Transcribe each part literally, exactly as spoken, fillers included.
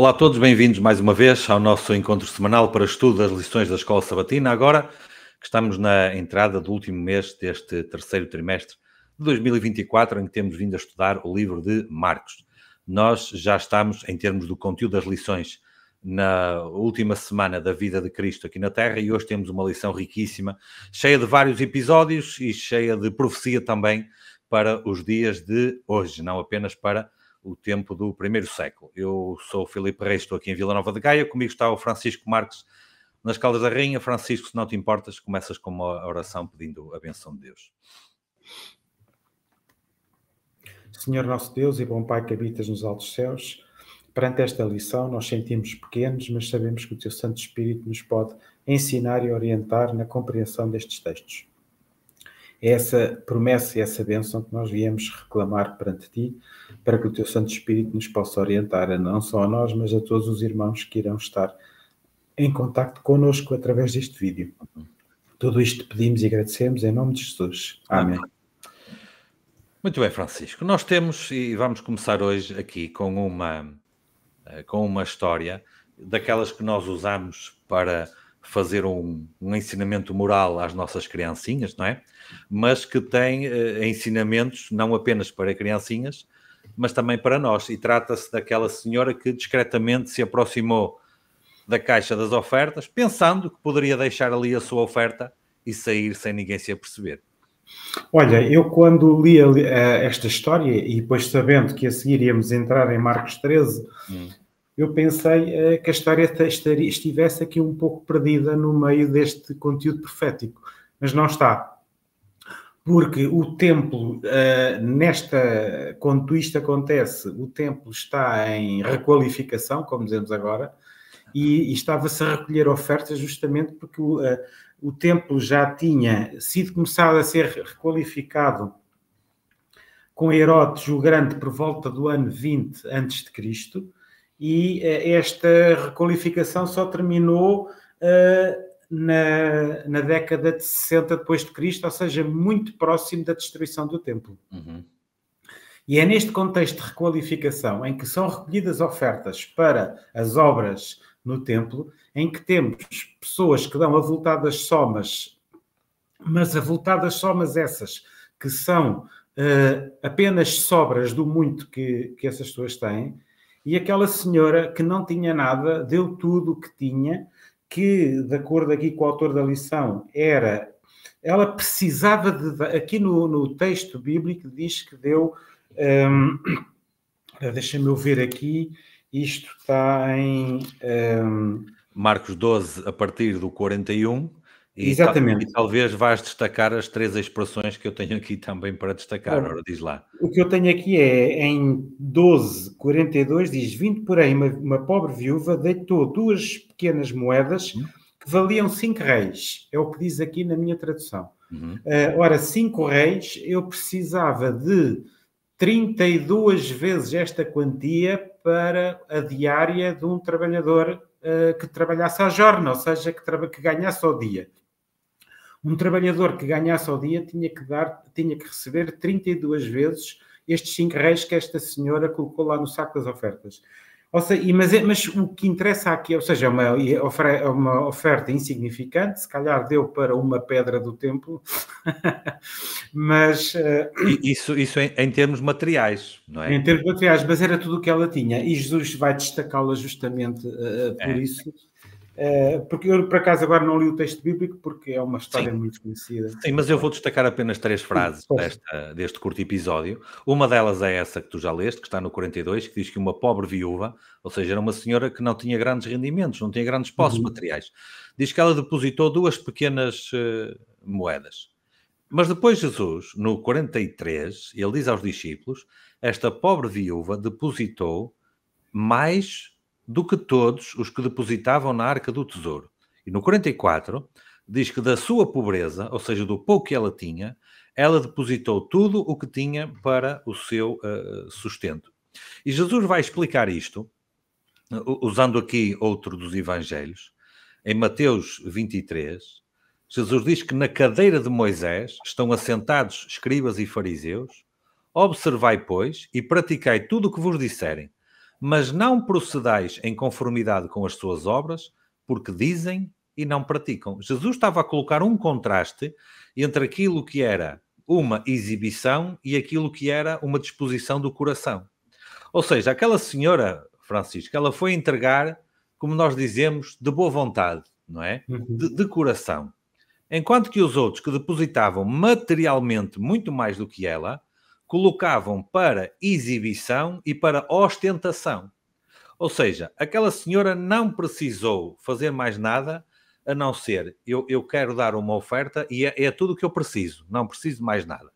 Olá a todos, bem-vindos mais uma vez ao nosso encontro semanal para estudo das lições da Escola Sabatina, agora que estamos na entrada do último mês deste terceiro trimestre de dois mil e vinte e quatro, em que temos vindo a estudar o livro de Marcos. Nós já estamos, em termos do conteúdo das lições, na última semana da vida de Cristo aqui na Terra, e hoje temos uma lição riquíssima, cheia de vários episódios e cheia de profecia também para os dias de hoje, não apenas para o tempo do primeiro século. Eu sou o Filipe Reis, estou aqui em Vila Nova de Gaia, comigo está o Francisco Marques nas Caldas da Rainha. Francisco, se não te importas, começas com uma oração pedindo a benção de Deus. Senhor nosso Deus e bom Pai que habitas nos altos céus, perante esta lição nós sentimos pequenos, mas sabemos que o Teu Santo Espírito nos pode ensinar e orientar na compreensão destes textos. É essa promessa e essa bênção que nós viemos reclamar perante Ti, para que o Teu Santo Espírito nos possa orientar, não só a nós, mas a todos os irmãos que irão estar em contacto conosco através deste vídeo. Tudo isto pedimos e agradecemos em nome de Jesus. Amém. Amém. Muito bem, Francisco. Nós temos, e vamos começar hoje aqui com uma, com uma história daquelas que nós usamos para fazer um, um ensinamento moral às nossas criancinhas, não é? Mas que tem eh, ensinamentos não apenas para criancinhas, mas também para nós. E trata-se daquela senhora que discretamente se aproximou da caixa das ofertas, pensando que poderia deixar ali a sua oferta e sair sem ninguém se aperceber. Olha, eu quando li uh, esta história, e depois sabendo que a seguir íamos entrar em Marcos treze, hum. eu pensei uh, que a história estaria, estivesse aqui um pouco perdida no meio deste conteúdo profético, mas não está. Porque o templo, uh, nesta, quando isto acontece, o templo está em requalificação, como dizemos agora, e, e estava-se a recolher ofertas justamente porque o... Uh, o templo já tinha sido começado a ser requalificado com Herodes o Grande por volta do ano vinte antes de Cristo, e esta requalificação só terminou uh, na, na década de sessenta depois de Cristo, ou seja, muito próximo da destruição do templo. Uhum. E é neste contexto de requalificação em que são recolhidas ofertas para as obras no templo, em que temos pessoas que dão avultadas somas, mas avultadas somas essas que são uh, apenas sobras do muito que, que essas pessoas têm, e aquela senhora que não tinha nada, deu tudo o que tinha, que, de acordo aqui com o autor da lição, era... Ela precisava de... Aqui no, no texto bíblico diz que deu... Um, deixa-me eu ver aqui... Isto está em... Um... Marcos doze, a partir do quarenta e um. E exatamente. Tal, e talvez vais destacar as três expressões que eu tenho aqui também para destacar. Ora, ora, diz lá. O que eu tenho aqui é, em doze, quarenta e dois, diz: vinte, porém, uma, uma pobre viúva deitou duas pequenas moedas uhum. que valiam cinco réis. É o que diz aqui na minha tradução. Uhum. Uh, ora, cinco réis, eu precisava de trinta e duas vezes esta quantia para a diária de um trabalhador uh, que trabalhasse à jorna, ou seja, que, que ganhasse ao dia. Um trabalhador que ganhasse ao dia tinha que, dar, tinha que receber trinta e duas vezes estes cinco reis que esta senhora colocou lá no saco das ofertas. Ou seja, mas, mas o que interessa aqui, ou seja, é uma, uma oferta insignificante, se calhar deu para uma pedra do templo, mas... Uh, isso, isso em, em termos materiais, não é? Em termos materiais, mas era tudo o que ela tinha, e Jesus vai destacá-la justamente uh, por é. isso, uh, porque eu, por acaso, agora não li o texto bíblico, porque é uma história Sim. muito conhecida. Sim, mas eu vou destacar apenas três frases desta, deste curto episódio. Uma delas é essa que tu já leste, que está no quarenta e dois, que diz que uma pobre viúva, ou seja, era uma senhora que não tinha grandes rendimentos, não tinha grandes posses uhum. materiais, diz que ela depositou duas pequenas uh, moedas. Mas depois Jesus, no quarenta e três, ele diz aos discípulos: esta pobre viúva depositou mais do que todos os que depositavam na arca do tesouro. E no quarenta e quatro, diz que da sua pobreza, ou seja, do pouco que ela tinha, ela depositou tudo o que tinha para o seu uh, sustento. E Jesus vai explicar isto, uh, usando aqui outro dos evangelhos, em Mateus vinte e três... Jesus diz que na cadeira de Moisés estão assentados escribas e fariseus. Observai, pois, e praticai tudo o que vos disserem, Mas não procedais em conformidade com as suas obras, porque dizem e não praticam. Jesus estava a colocar um contraste entre aquilo que era uma exibição e aquilo que era uma disposição do coração. Ou seja, aquela senhora, Francisco, ela foi entregar, como nós dizemos, de boa vontade, não é? De, de coração. Enquanto que os outros que depositavam materialmente muito mais do que ela, colocavam para exibição e para ostentação. Ou seja, aquela senhora não precisou fazer mais nada a não ser eu, eu quero dar uma oferta e é, é tudo o que eu preciso, não preciso mais nada.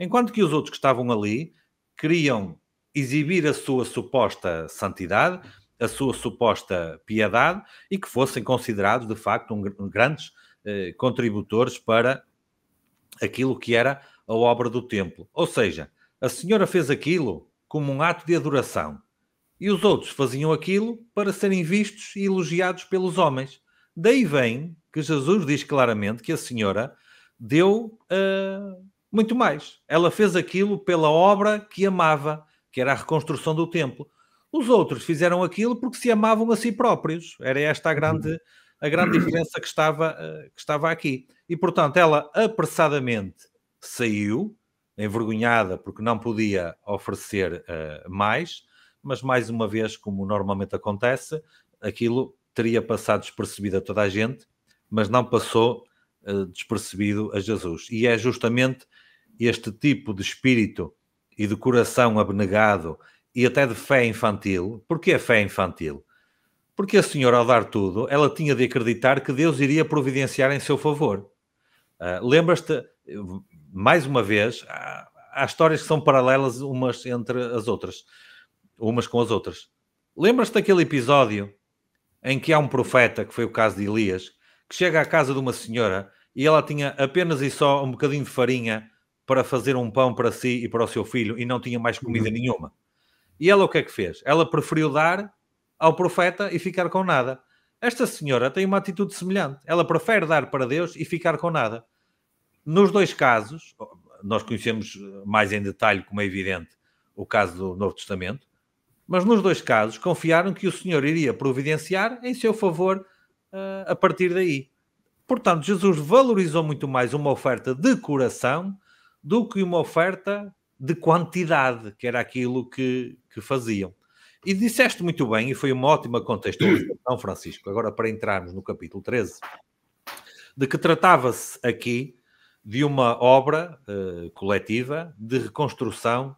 Enquanto que os outros que estavam ali queriam exibir a sua suposta santidade, a sua suposta piedade e que fossem considerados, de facto, um, grandes eh, contributores para aquilo que era a obra do templo. Ou seja, a senhora fez aquilo como um ato de adoração e os outros faziam aquilo para serem vistos e elogiados pelos homens. Daí vem que Jesus diz claramente que a senhora deu uh, muito mais. Ela fez aquilo pela obra que amava, que era a reconstrução do templo. Os outros fizeram aquilo porque se amavam a si próprios. Era esta a grande, a grande diferença que estava, uh, que estava aqui. E, portanto, ela apressadamente saiu, envergonhada porque não podia oferecer uh, mais, mas, mais uma vez, como normalmente acontece, aquilo teria passado despercebido a toda a gente, mas não passou uh, despercebido a Jesus. E é justamente este tipo de espírito e de coração abnegado e até de fé infantil. Porquê a fé infantil? Porque a senhora, ao dar tudo, ela tinha de acreditar que Deus iria providenciar em seu favor. Uh, Lembras-te, mais uma vez, há, há histórias que são paralelas umas entre as outras, umas com as outras. Lembras-te daquele episódio em que há um profeta, que foi o caso de Elias, que chega à casa de uma senhora e ela tinha apenas e só um bocadinho de farinha para fazer um pão para si e para o seu filho e não tinha mais comida nenhuma. E ela o que é que fez? Ela preferiu dar ao profeta e ficar com nada. Esta senhora tem uma atitude semelhante. Ela prefere dar para Deus e ficar com nada. Nos dois casos, nós conhecemos mais em detalhe, como é evidente, o caso do Novo Testamento, mas nos dois casos confiaram que o Senhor iria providenciar em seu favor uh, a partir daí. Portanto, Jesus valorizou muito mais uma oferta de coração do que uma oferta de quantidade, que era aquilo que, que faziam. E disseste muito bem, e foi uma ótima contextualização, Francisco, agora para entrarmos no capítulo treze, de que tratava-se aqui de uma obra uh, coletiva de reconstrução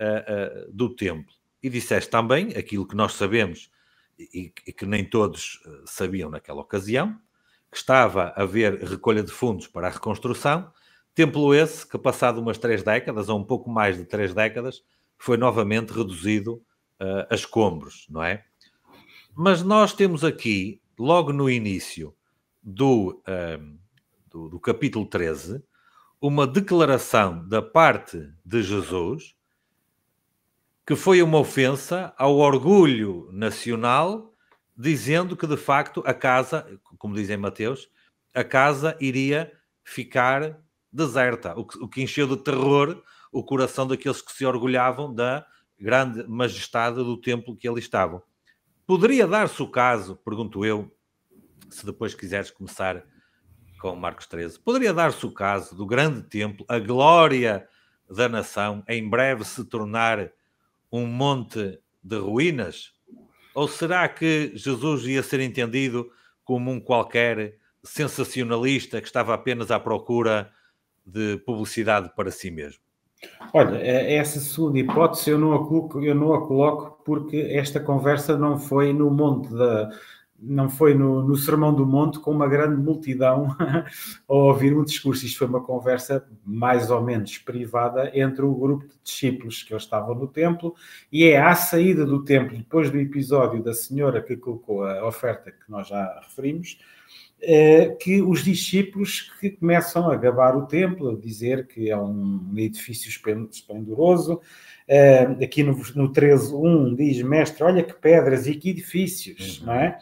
uh, uh, do templo. E disseste também aquilo que nós sabemos e que nem todos sabiam naquela ocasião, que estava a haver recolha de fundos para a reconstrução, templo esse que passado umas três décadas, ou um pouco mais de três décadas, foi novamente reduzido uh, a escombros, não é? Mas nós temos aqui, logo no início do, uh, do, do capítulo treze, uma declaração da parte de Jesus, que foi uma ofensa ao orgulho nacional, dizendo que, de facto, a casa, como dizem Mateus, a casa iria ficar deserta, o que, o que encheu de terror o coração daqueles que se orgulhavam da grande majestade do templo que ali estavam. Poderia dar-se o caso, pergunto eu, se depois quiseres começar com Marcos treze, poderia dar-se o caso do grande templo, a glória da nação, em breve se tornar um monte de ruínas? Ou será que Jesus ia ser entendido como um qualquer sensacionalista que estava apenas à procura de publicidade para si mesmo? Olha, essa segunda hipótese eu não a coloco, eu não a coloco porque esta conversa não foi no monte da... não foi no, no Sermão do Monte com uma grande multidão a ouvir um discurso. Isto foi uma conversa mais ou menos privada entre o grupo de discípulos que estavam no templo, e é à saída do templo, depois do episódio da senhora que colocou a oferta que nós já referimos, eh, que os discípulos que começam a gabar o templo, a dizer que é um edifício esplendoroso. Uh, aqui no, no treze um diz, mestre, olha que pedras e que edifícios, uhum. Não é?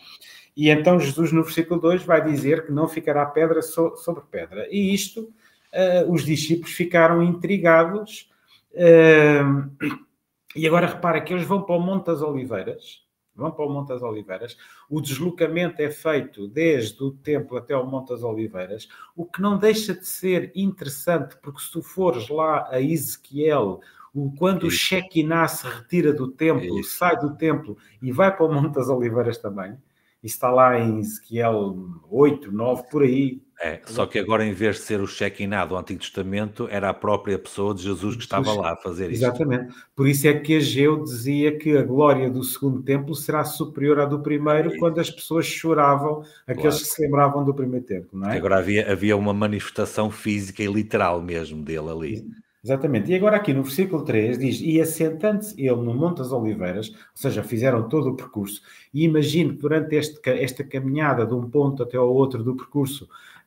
E então Jesus no versículo dois vai dizer que não ficará pedra so, sobre pedra. E isto, uh, os discípulos ficaram intrigados, uh, E agora repara que eles vão para o Monte das Oliveiras, vão para o Monte das Oliveiras, o deslocamento é feito desde o templo até o Monte das Oliveiras, o que não deixa de ser interessante, porque se tu fores lá a Ezequiel, o, quando o Shekinah se retira do templo, Isso. sai do templo e vai para o Monte das Oliveiras também, e está lá em Ezequiel oito, nove, por aí. É, só que agora em vez de ser o Shekinah do Antigo Testamento, era a própria pessoa de Jesus que estava lá a fazer isso. Exatamente. Por isso é que Ageu dizia que a glória do segundo templo será superior à do primeiro, é. quando as pessoas choravam, aqueles claro. que se lembravam do primeiro templo, não é? Agora havia, havia uma manifestação física e literal mesmo dele ali. Exatamente. E agora aqui no versículo três diz, e assentando-se ele no Monte das Oliveiras, ou seja, fizeram todo o percurso, e imagino que durante este, esta caminhada de um ponto até ao outro do percurso,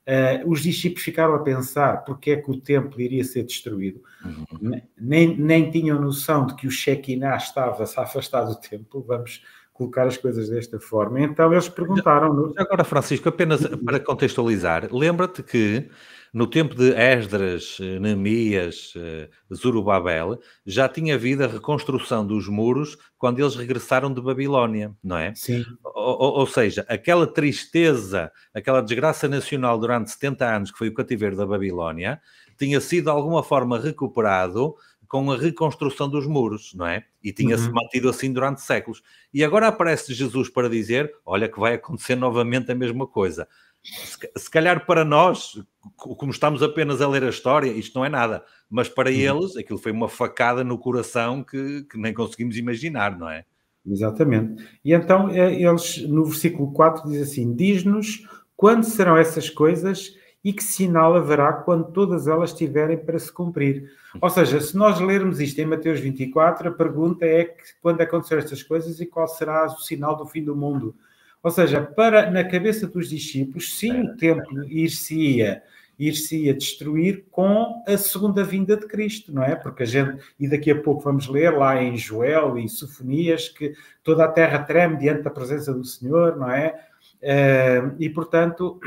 uh, os discípulos ficaram a pensar porque é que o templo iria ser destruído. Uhum. Nem, nem tinham noção de que o Shekinah estava a afastar do templo, vamos colocar as coisas desta forma. Então eles perguntaram-nos... Agora, Francisco, apenas para contextualizar, lembra-te que no tempo de Esdras, Neemias, Zorubabel, já tinha havido a reconstrução dos muros quando eles regressaram de Babilónia, não é? Sim. Ou, ou seja, aquela tristeza, aquela desgraça nacional durante setenta anos, que foi o cativeiro da Babilónia, tinha sido de alguma forma recuperado com a reconstrução dos muros, não é? E tinha-se uhum. mantido assim durante séculos. E agora aparece Jesus para dizer, olha que vai acontecer novamente a mesma coisa. Se calhar para nós, como estamos apenas a ler a história, isto não é nada, mas para eles aquilo foi uma facada no coração que, que nem conseguimos imaginar, não é? Exatamente. E então eles, no versículo quatro, diz assim, diz-nos quando serão essas coisas e que sinal haverá quando todas elas tiverem para se cumprir. Ou seja, se nós lermos isto em Mateus vinte e quatro, a pergunta é que, quando acontecerão estas coisas e qual será o sinal do fim do mundo? Ou seja, para, na cabeça dos discípulos, sim, o templo ir-se-ia, ir-se-ia destruir com a segunda vinda de Cristo, não é? Porque a gente, e daqui a pouco vamos ler lá em Joel e Sofonias, que toda a terra treme diante da presença do Senhor, não é? E, portanto,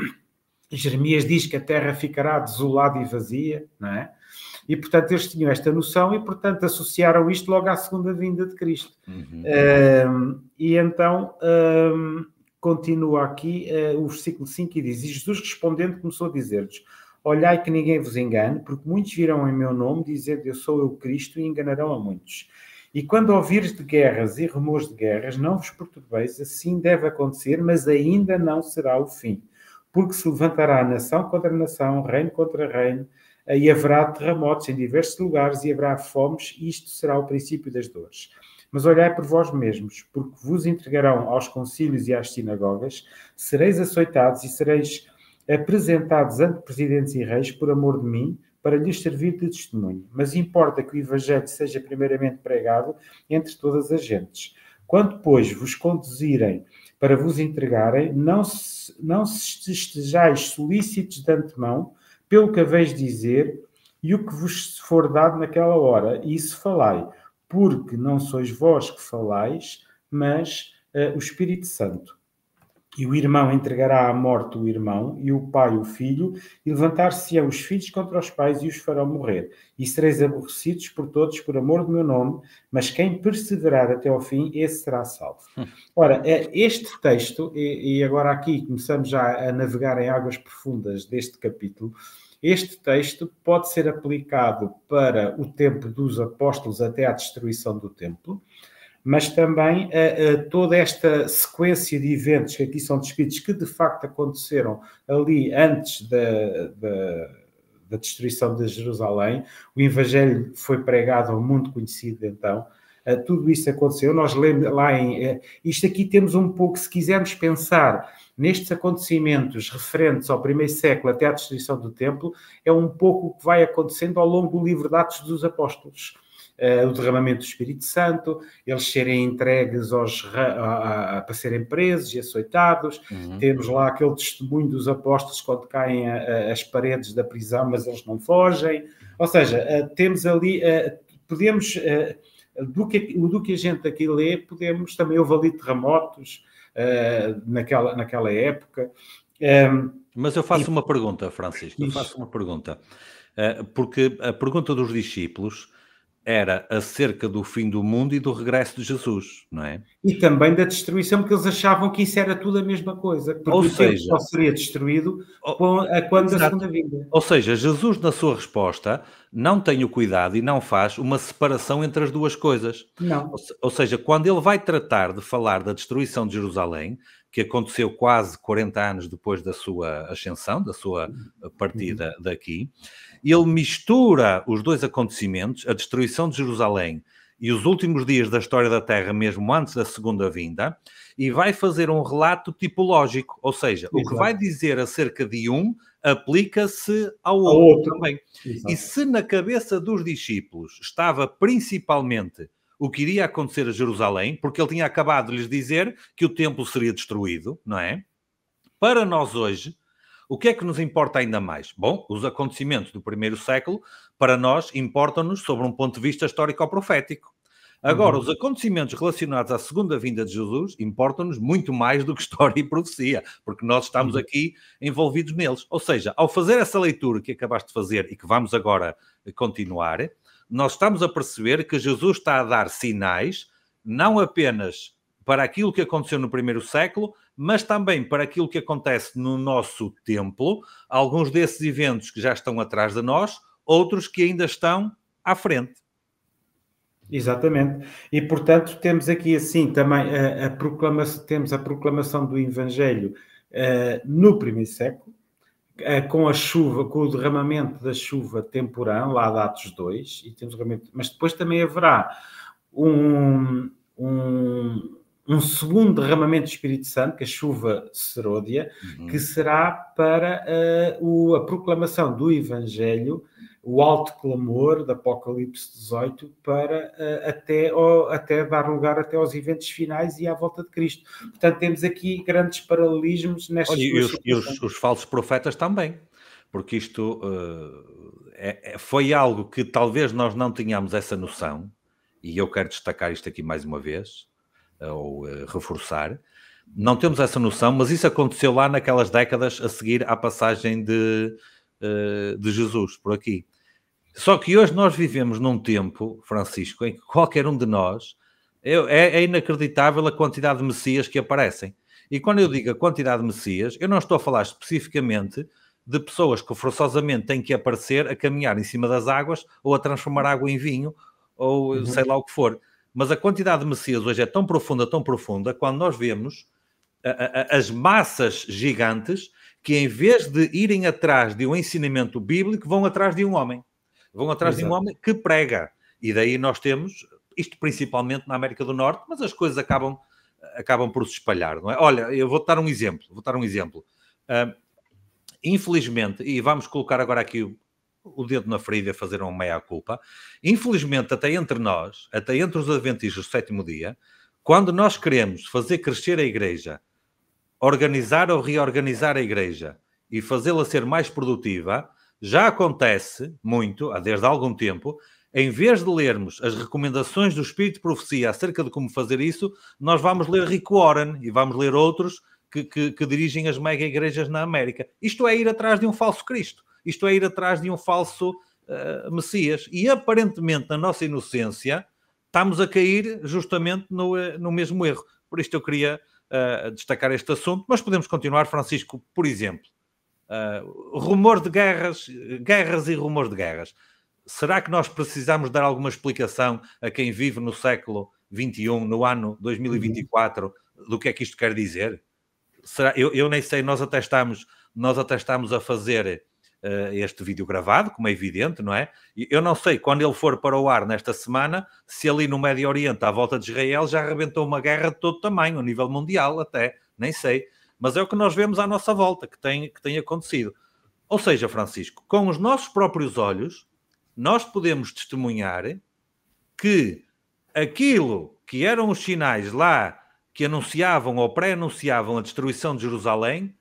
Jeremias diz que a terra ficará desolada e vazia, não é? E, portanto, eles tinham esta noção e, portanto, associaram isto logo à segunda vinda de Cristo. Uhum. E, então... Continua aqui uh, o versículo cinco e diz, e Jesus respondendo começou a dizer-lhes, olhai que ninguém vos engane, porque muitos virão em meu nome dizendo, eu sou eu Cristo, e enganarão a muitos. E quando ouvires de guerras e rumores de guerras, não vos perturbeis, assim deve acontecer, mas ainda não será o fim, porque se levantará nação contra nação, reino contra reino, e haverá terremotos em diversos lugares, e haverá fomes, e isto será o princípio das dores. Mas olhai por vós mesmos, porque vos entregarão aos concílios e às sinagogas, sereis açoitados e sereis apresentados ante presidentes e reis por amor de mim, para lhes servir de testemunho. Mas importa que o evangelho seja primeiramente pregado entre todas as gentes. Quando, pois, vos conduzirem para vos entregarem, não se, não se estejais solícitos de antemão, pelo que haveis dizer e o que vos for dado naquela hora, e isso falai. Porque não sois vós que falais, mas uh, o Espírito Santo. E o irmão entregará à morte o irmão, e o pai o filho, e levantar-se-ão os filhos contra os pais e os farão morrer. E sereis aborrecidos por todos por amor do meu nome, mas quem perseverar até ao fim, esse será salvo. Ora, este texto, e agora aqui começamos já a navegar em águas profundas deste capítulo, este texto pode ser aplicado para o tempo dos apóstolos até à destruição do templo, mas também a, a toda esta sequência de eventos que aqui são descritos, que de facto aconteceram ali antes da, da, da destruição de Jerusalém. O evangelho foi pregado ao mundo conhecido então. Uh, tudo isso aconteceu, nós lemos lá em... Uh, isto aqui temos um pouco, se quisermos pensar nestes acontecimentos referentes ao primeiro século até à destruição do templo, é um pouco o que vai acontecendo ao longo do livro de Atos dos Apóstolos. Uh, o derramamento do Espírito Santo, eles serem entregues aos, a, a, a, para serem presos e açoitados, uhum. temos lá aquele testemunho dos apóstolos quando caem a, a, as paredes da prisão, mas eles não fogem. Ou seja, uh, temos ali... Uh, podemos... Uh, Do que, do que a gente aqui lê, podemos também, houve ali terremotos uh, naquela, naquela época. Um, Mas eu faço e... uma pergunta, Francisco, eu faço uma pergunta, uh, porque a pergunta dos discípulos era acerca do fim do mundo e do regresso de Jesus, não é? E também da destruição, porque eles achavam que isso era tudo a mesma coisa. Porque ou seja, só seria destruído quando a segunda vinda. Ou seja, Jesus, na sua resposta, não tem o cuidado e não faz uma separação entre as duas coisas. Não. Ou, ou seja, quando ele vai tratar de falar da destruição de Jerusalém, que aconteceu quase quarenta anos depois da sua ascensão, da sua partida daqui, ele mistura os dois acontecimentos, a destruição de Jerusalém e os últimos dias da história da Terra, mesmo antes da segunda vinda, e vai fazer um relato tipológico, ou seja, exato, o que vai dizer acerca de um aplica-se ao, ao outro, outro também. Exato. E se na cabeça dos discípulos estava principalmente o que iria acontecer a Jerusalém, porque ele tinha acabado de lhes dizer que o templo seria destruído, não é? Para nós hoje, o que é que nos importa ainda mais? Bom, os acontecimentos do primeiro século, para nós, importam-nos sobre um ponto de vista histórico-profético. Agora, uhum, os acontecimentos relacionados à segunda vinda de Jesus importam-nos muito mais do que história e profecia, porque nós estamos uhum. aqui envolvidos neles. Ou seja, ao fazer essa leitura que acabaste de fazer e que vamos agora continuar, nós estamos a perceber que Jesus está a dar sinais, não apenas para aquilo que aconteceu no primeiro século, mas também para aquilo que acontece no nosso templo, alguns desses eventos que já estão atrás de nós, outros que ainda estão à frente. Exatamente. E, portanto, temos aqui, assim, também a, a proclamação, temos a proclamação do Evangelho uh, no primeiro século, com a chuva, com o derramamento da chuva temporã, lá de Atos dois, e temos realmente, mas depois também haverá um, um, um segundo derramamento do Espírito Santo, que a chuva serôdia, uhum. que será para uh, o, a proclamação do Evangelho, o alto clamor de Apocalipse dezoito, para uh, até, ou, até dar lugar até aos eventos finais e à volta de Cristo. Portanto, temos aqui grandes paralelismos nestas Olha, duas e, e os, os falsos profetas também, porque isto uh, é, foi algo que talvez nós não tínhamos essa noção, e eu quero destacar isto aqui mais uma vez, ou uh, reforçar, não temos essa noção, mas isso aconteceu lá naquelas décadas a seguir à passagem de, uh, de Jesus por aqui. Só que hoje nós vivemos num tempo, Francisco, em que qualquer um de nós, é, é inacreditável a quantidade de Messias que aparecem. E quando eu digo a quantidade de Messias, eu não estou a falar especificamente de pessoas que forçosamente têm que aparecer a caminhar em cima das águas ou a transformar água em vinho ou uhum. sei lá o que for. Mas a quantidade de Messias hoje é tão profunda, tão profunda, quando nós vemos a, a, as massas gigantes que, em vez de irem atrás de um ensinamento bíblico, vão atrás de um homem. Vão atrás Exato. de um homem que prega. E daí nós temos, isto principalmente na América do Norte, mas as coisas acabam, acabam por se espalhar, não é? Olha, eu vou dar um exemplo, vou dar um exemplo. Uh, infelizmente, e vamos colocar agora aqui o, o dedo na ferida e fazer uma meia-culpa, infelizmente até entre nós, até entre os Adventistas do Sétimo Dia, quando nós queremos fazer crescer a Igreja, organizar ou reorganizar a Igreja e fazê-la ser mais produtiva, já acontece muito, desde há algum tempo, em vez de lermos as recomendações do Espírito de Profecia acerca de como fazer isso, nós vamos ler Rick Warren e vamos ler outros que, que, que dirigem as mega-igrejas na América. Isto é ir atrás de um falso Cristo, isto é ir atrás de um falso uh, Messias. E aparentemente, na nossa inocência, estamos a cair justamente no, no mesmo erro. Por isto eu queria uh, destacar este assunto, mas podemos continuar, Francisco, por exemplo. Uh, rumor de guerras, guerras e rumor de guerras. Será que nós precisamos dar alguma explicação a quem vive no século vinte e um, no ano dois mil e vinte e quatro, do que é que isto quer dizer? Será? Eu, eu nem sei, nós até estamos, nós até estamos a fazer uh, este vídeo gravado, como é evidente, não é? Eu não sei, quando ele for para o ar nesta semana, se ali no Médio Oriente, à volta de Israel, já arrebentou uma guerra de todo tamanho, a nível mundial até, nem sei. Mas é o que nós vemos à nossa volta, que tem, que tem acontecido. Ou seja, Francisco, com os nossos próprios olhos, nós podemos testemunhar que aquilo que eram os sinais lá, que anunciavam ou pré-anunciavam a destruição de Jerusalém,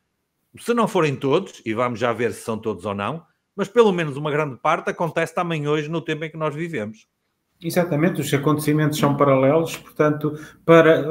se não forem todos, e vamos já ver se são todos ou não, mas pelo menos uma grande parte acontece também hoje no tempo em que nós vivemos. Exatamente, os acontecimentos são paralelos, portanto, para,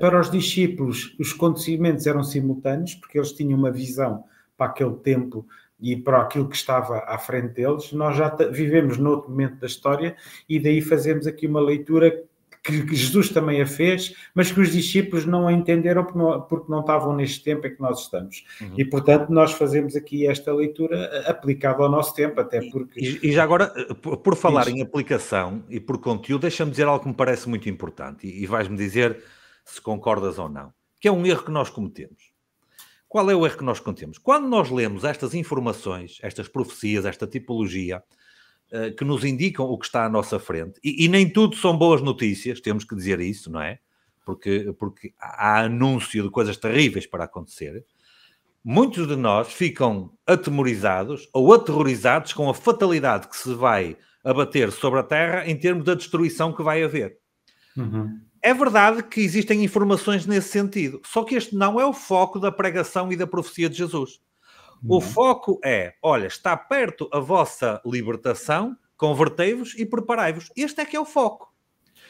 para os discípulos os acontecimentos eram simultâneos, porque eles tinham uma visão para aquele tempo e para aquilo que estava à frente deles, nós já vivemos noutro momento da história e daí fazemos aqui uma leitura que Jesus também a fez, mas que os discípulos não a entenderam porque não, porque não estavam neste tempo em que nós estamos. Uhum. E, portanto, nós fazemos aqui esta leitura aplicada ao nosso tempo, até porque... E, e já agora, por, por falar Isso. em aplicação e por conteúdo, deixa-me dizer algo que me parece muito importante e, e vais-me dizer se concordas ou não, que é um erro que nós cometemos. Qual é o erro que nós cometemos? Quando nós lemos estas informações, estas profecias, esta tipologia, que nos indicam o que está à nossa frente, e, e nem tudo são boas notícias, temos que dizer isso, não é? Porque, porque há anúncio de coisas terríveis para acontecer. Muitos de nós ficam atemorizados ou aterrorizados com a fatalidade que se vai abater sobre a Terra em termos da destruição que vai haver. Uhum. É verdade que existem informações nesse sentido, só que este não é o foco da pregação e da profecia de Jesus. O foco é, olha, está perto a vossa libertação, convertei-vos e preparai-vos. Este é que é o foco.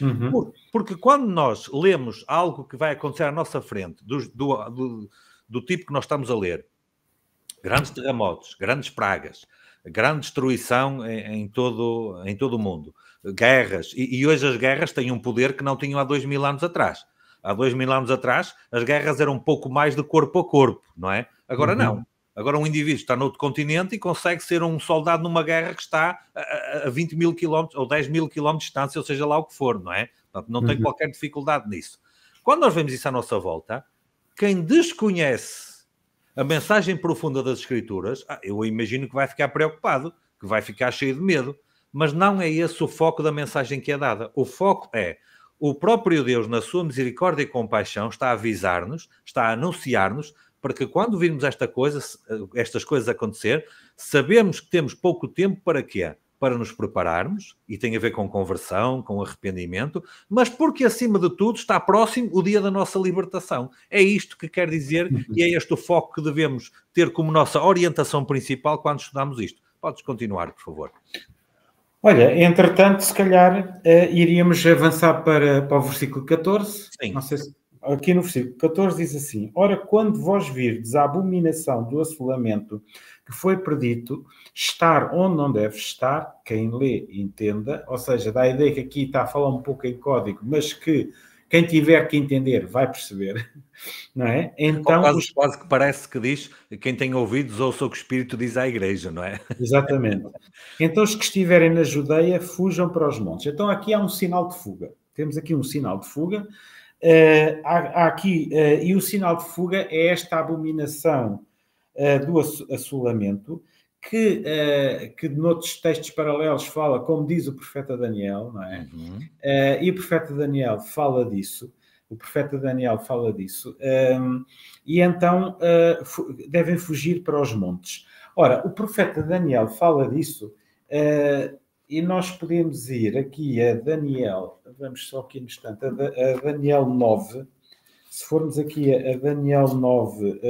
Uhum. Porque quando nós lemos algo que vai acontecer à nossa frente, do, do, do, do tipo que nós estamos a ler, grandes terremotos, grandes pragas, grande destruição em, em, todo, em todo o mundo, guerras, e, e hoje as guerras têm um poder que não tinham há dois mil anos atrás. Há dois mil anos atrás, as guerras eram um pouco mais de corpo a corpo, não é? Agora uhum. não. Agora um indivíduo está noutro continente e consegue ser um soldado numa guerra que está a vinte mil quilómetros ou dez mil quilómetros de distância, ou seja lá o que for, não é? Portanto, não tem uhum. qualquer dificuldade nisso. Quando nós vemos isso à nossa volta, quem desconhece a mensagem profunda das Escrituras, eu imagino que vai ficar preocupado, que vai ficar cheio de medo, mas não é esse o foco da mensagem que é dada. O foco é... o próprio Deus, na sua misericórdia e compaixão, está a avisar-nos, está a anunciar-nos, para que quando virmos esta coisa, estas coisas acontecer, sabemos que temos pouco tempo para quê? Para nos prepararmos, e tem a ver com conversão, com arrependimento, mas porque, acima de tudo, está próximo o dia da nossa libertação. É isto que quer dizer, e é este o foco que devemos ter como nossa orientação principal quando estudamos isto. Podes continuar, por favor. Olha, entretanto, se calhar, uh, iríamos avançar para, para o versículo catorze. Sim. Não sei se... Aqui no versículo catorze diz assim: Ora, quando vós virdes a abominação do assolamento que foi predito, estar onde não deve estar, quem lê entenda, ou seja, dá a ideia que aqui está a falar um pouco em código, mas que quem tiver que entender vai perceber, não é? Então, quase, os... quase que parece que diz, quem tem ouvidos ouça o que o Espírito diz à Igreja, não é? Exatamente. Então os que estiverem na Judeia fujam para os montes. Então aqui há um sinal de fuga, temos aqui um sinal de fuga. Uh, há, há aqui, uh, e o sinal de fuga é esta abominação uh, do assolamento, que, uh, que noutros textos paralelos fala, como diz o profeta Daniel, não é? Uhum. Uh, e o profeta Daniel fala disso, o profeta Daniel fala disso, um, e então uh, fu- devem fugir para os montes. Ora, o profeta Daniel fala disso, uh, e nós podemos ir aqui a Daniel, vamos só aqui no instante, a Daniel nove, se formos aqui a Daniel nove,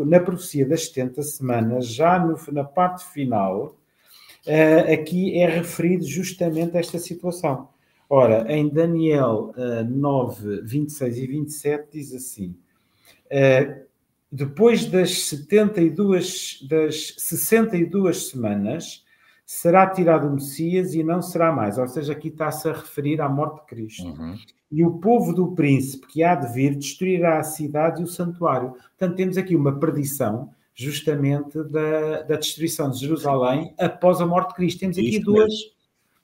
na profecia das setenta semanas, já no, na parte final, aqui é referido justamente esta situação. Ora, em Daniel nove, vinte e seis e vinte e sete diz assim: depois das, setenta e duas, das sessenta e duas semanas, será tirado o Messias e não será mais. Ou seja, aqui está-se a referir à morte de Cristo. Uhum. E o povo do príncipe que há de vir destruirá a cidade e o santuário. Portanto, temos aqui uma perdição, justamente, da, da destruição de Jerusalém após a morte de Cristo. Temos aqui Isto duas,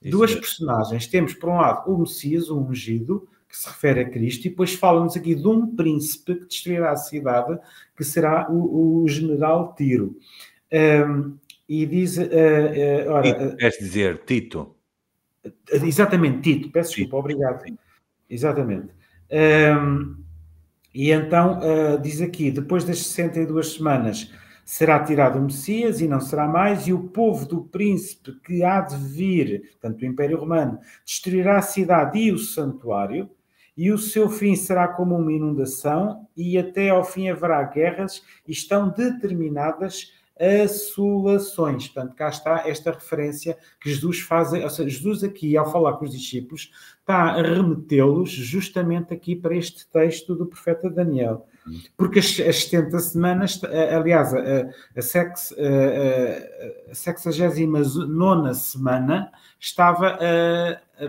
duas personagens. Temos, por um lado, o Messias, o ungido, que se refere a Cristo, e depois fala-nos aqui de um príncipe que destruirá a cidade, que será o, o general Tiro. Um, E diz... Uh, uh, ora, Tito, queres dizer Tito? Exatamente, Tito. Peço Tito. Desculpa, obrigado. Exatamente. Um, e então, uh, diz aqui, depois das sessenta e duas semanas será tirado o Messias e não será mais, e o povo do príncipe que há de vir, portanto, o Império Romano, destruirá a cidade e o santuário, e o seu fim será como uma inundação, e até ao fim haverá guerras, e estão determinadas assolações. Portanto, cá está esta referência que Jesus faz, ou seja, Jesus aqui, ao falar com os discípulos, está a remetê-los justamente aqui para este texto do profeta Daniel. Porque as, as setenta semanas, aliás, a, a, sex, a, a sexagésima nona semana estava a, a,